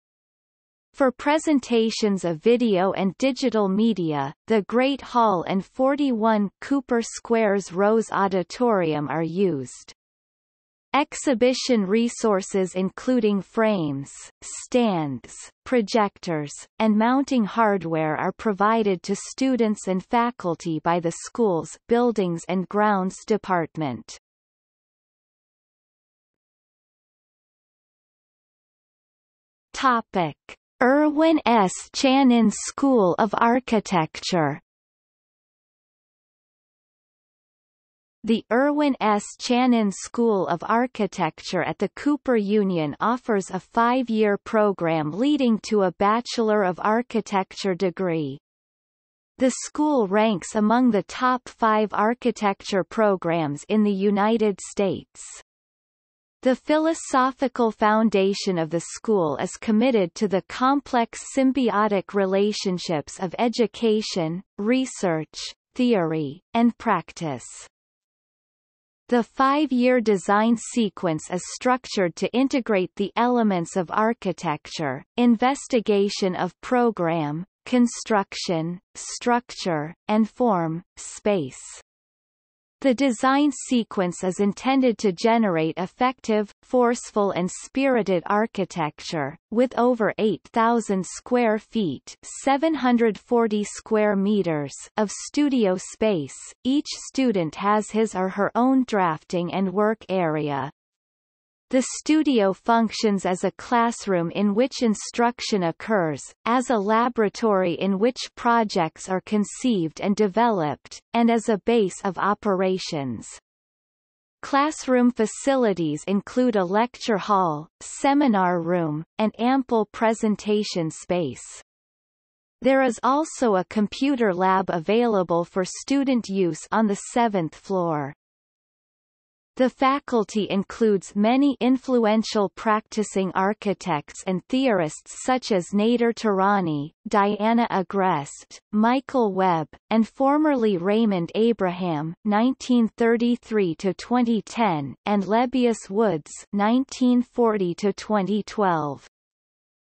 For presentations of video and digital media, the Great Hall and forty-one Cooper Square's Rose Auditorium are used. Exhibition resources including frames, stands, projectors, and mounting hardware are provided to students and faculty by the school's Buildings and Grounds Department. Topic: Irwin S. Chanin School of Architecture. The Irwin S. Chanin School of Architecture at the Cooper Union offers a five-year program leading to a Bachelor of Architecture degree. The school ranks among the top five architecture programs in the United States. The philosophical foundation of the school is committed to the complex symbiotic relationships of education, research, theory, and practice. The five-year design sequence is structured to integrate the elements of architecture, investigation of program, construction, structure, and form, space. The design sequence is intended to generate effective, forceful and spirited architecture, with over eight thousand square feet (seven hundred forty square meters) of studio space. Each student has his or her own drafting and work area. The studio functions as a classroom in which instruction occurs, as a laboratory in which projects are conceived and developed, and as a base of operations. Classroom facilities include a lecture hall, seminar room, and ample presentation space. There is also a computer lab available for student use on the seventh floor. The faculty includes many influential practicing architects and theorists such as Nader Turani, Diana Agreste, Michael Webb, and formerly Raymond Abraham nineteen thirty-three to twenty ten, and Lebeus Woods nineteen forty to twenty twelve.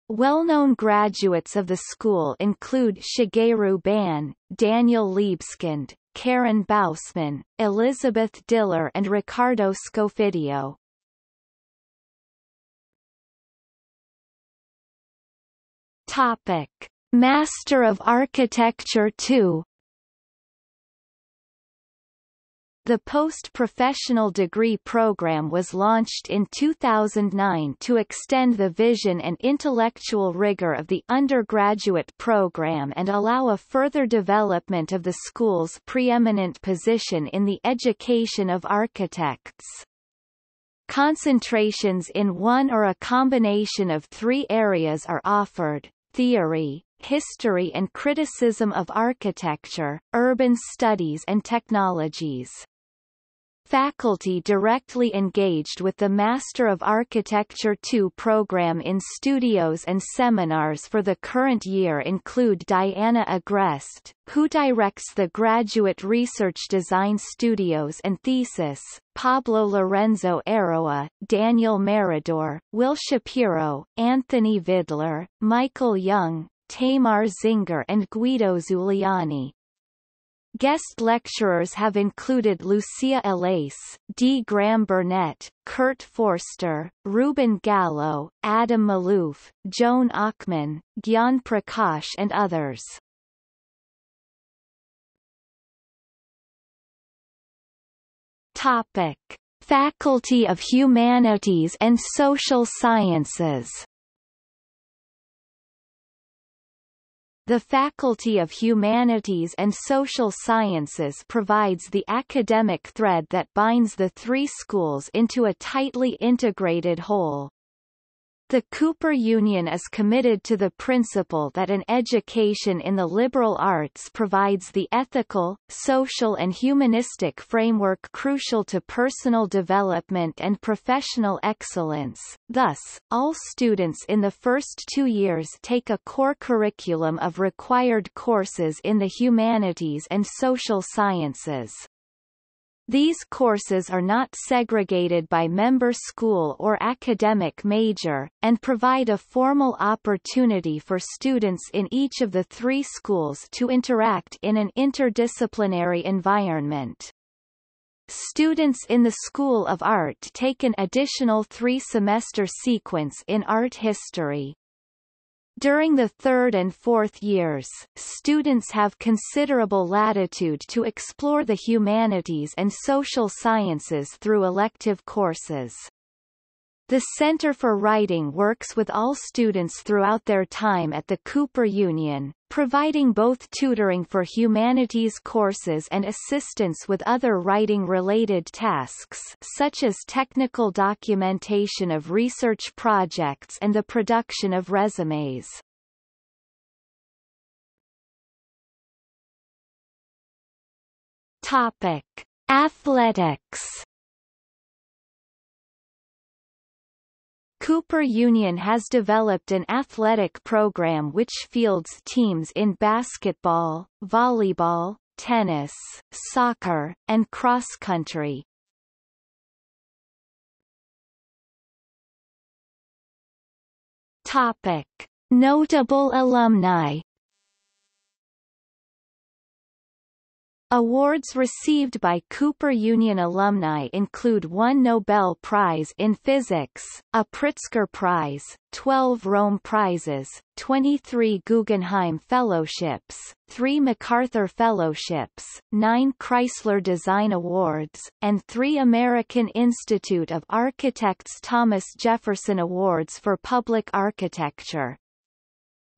Well-known graduates of the school include Shigeru Ban, Daniel Libeskind, Karen Bausman, Elizabeth Diller and Ricardo Scofidio. Topic: Master of Architecture two. The post-professional degree program was launched in two thousand nine to extend the vision and intellectual rigor of the undergraduate program and allow a further development of the school's preeminent position in the education of architects. Concentrations in one or a combination of three areas are offered: theory, history and criticism of architecture, urban studies and technologies. Faculty directly engaged with the Master of Architecture two program in studios and seminars for the current year include Diana Agreste, who directs the Graduate Research Design Studios and Thesis, Pablo Lorenzo Aroa, Daniel Meridor, Will Shapiro, Anthony Vidler, Michael Young, Tamar Zinger and Guido Zuliani. Guest lecturers have included Lucia Elais, D. Graham Burnett, Kurt Forster, Ruben Gallo, Adam Malouf, Joan Achman, Gyan Prakash and others. Topic: Faculty of Humanities and Social Sciences. The Faculty of Humanities and Social Sciences provides the academic thread that binds the three schools into a tightly integrated whole. The Cooper Union is committed to the principle that an education in the liberal arts provides the ethical, social and humanistic framework crucial to personal development and professional excellence. Thus, all students in the first two years take a core curriculum of required courses in the humanities and social sciences. These courses are not segregated by member school or academic major, and provide a formal opportunity for students in each of the three schools to interact in an interdisciplinary environment. Students in the School of Art take an additional three-semester sequence in art history. During the third and fourth years, students have considerable latitude to explore the humanities and social sciences through elective courses. The Center for Writing works with all students throughout their time at the Cooper Union, providing both tutoring for humanities courses and assistance with other writing-related tasks such as technical documentation of research projects and the production of resumes. Topic: Athletics. Cooper Union has developed an athletic program which fields teams in basketball, volleyball, tennis, soccer, and cross country. Topic: Notable alumni. Awards received by Cooper Union alumni include one Nobel Prize in Physics, a Pritzker Prize, twelve Rome Prizes, twenty-three Guggenheim Fellowships, three MacArthur Fellowships, nine Chrysler Design Awards, and three American Institute of Architects Thomas Jefferson Awards for Public Architecture.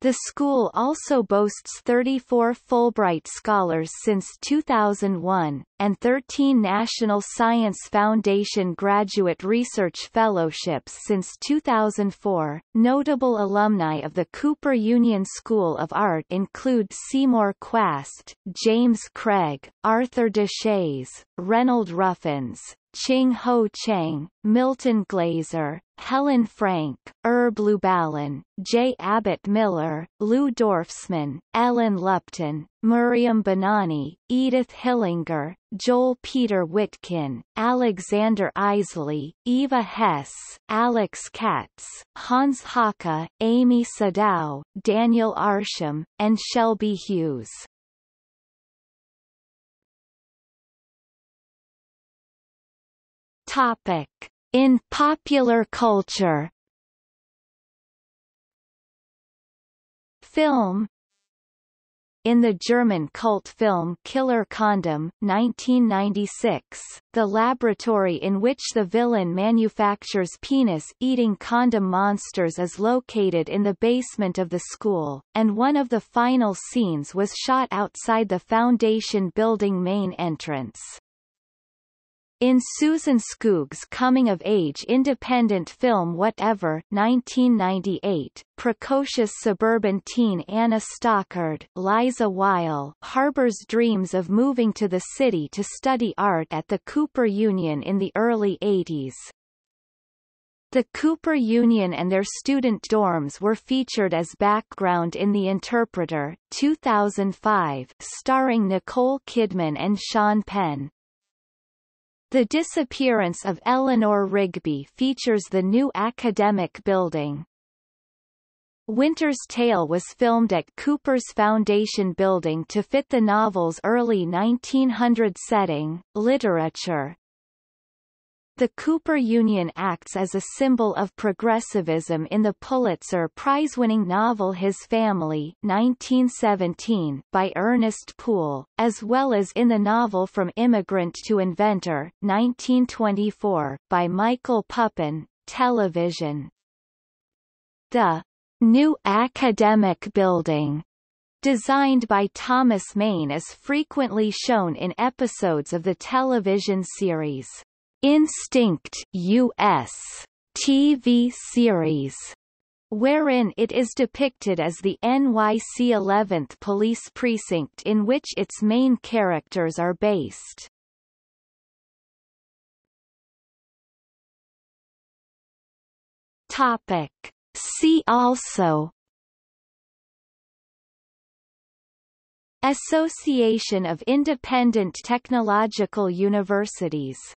The school also boasts thirty-four Fulbright scholars since two thousand one, and thirteen National Science Foundation graduate research fellowships since two thousand four. Notable alumni of the Cooper Union School of Art include Seymour Quast, James Craig, Arthur Deshays, Reynold Ruffins, Ching-Ho Chang, Milton Glaser, Helen Frank, Herb Lubalin, J. Abbott Miller, Lou Dorfman, Ellen Lupton, Miriam Banani, Edith Hillinger, Joel Peter Witkin, Alexander Isley, Eva Hess, Alex Katz, Hans Hacke, Amy Sadow, Daniel Arsham, and Shelby Hughes. Topic. In popular culture. Film. In the German cult film Killer Condom nineteen ninety-six, the laboratory in which the villain manufactures penis-eating condom monsters is located in the basement of the school, and one of the final scenes was shot outside the Foundation building main entrance. In Susan Skoug's coming-of-age independent film Whatever nineteen ninety-eight, precocious suburban teen Anna Stockard, Liza Weil, harbors dreams of moving to the city to study art at the Cooper Union in the early eighties. The Cooper Union and their student dorms were featured as background in The Interpreter, two thousand five, starring Nicole Kidman and Sean Penn. The disappearance of Eleanor Rigby features the new academic building. Winter's Tale was filmed at Cooper's Foundation building to fit the novel's early nineteen hundred setting, literature. The Cooper Union acts as a symbol of progressivism in the Pulitzer Prize-winning novel His Family nineteen seventeen by Ernest Poole, as well as in the novel From Immigrant to Inventor nineteen twenty-four by Michael Pupin. Television. The New Academic Building, designed by Thomas Mann, is frequently shown in episodes of the television series Instinct U S T V series, wherein it is depicted as the N Y C eleventh Police Precinct in which its main characters are based. Topic. See also: Association of Independent Technological Universities.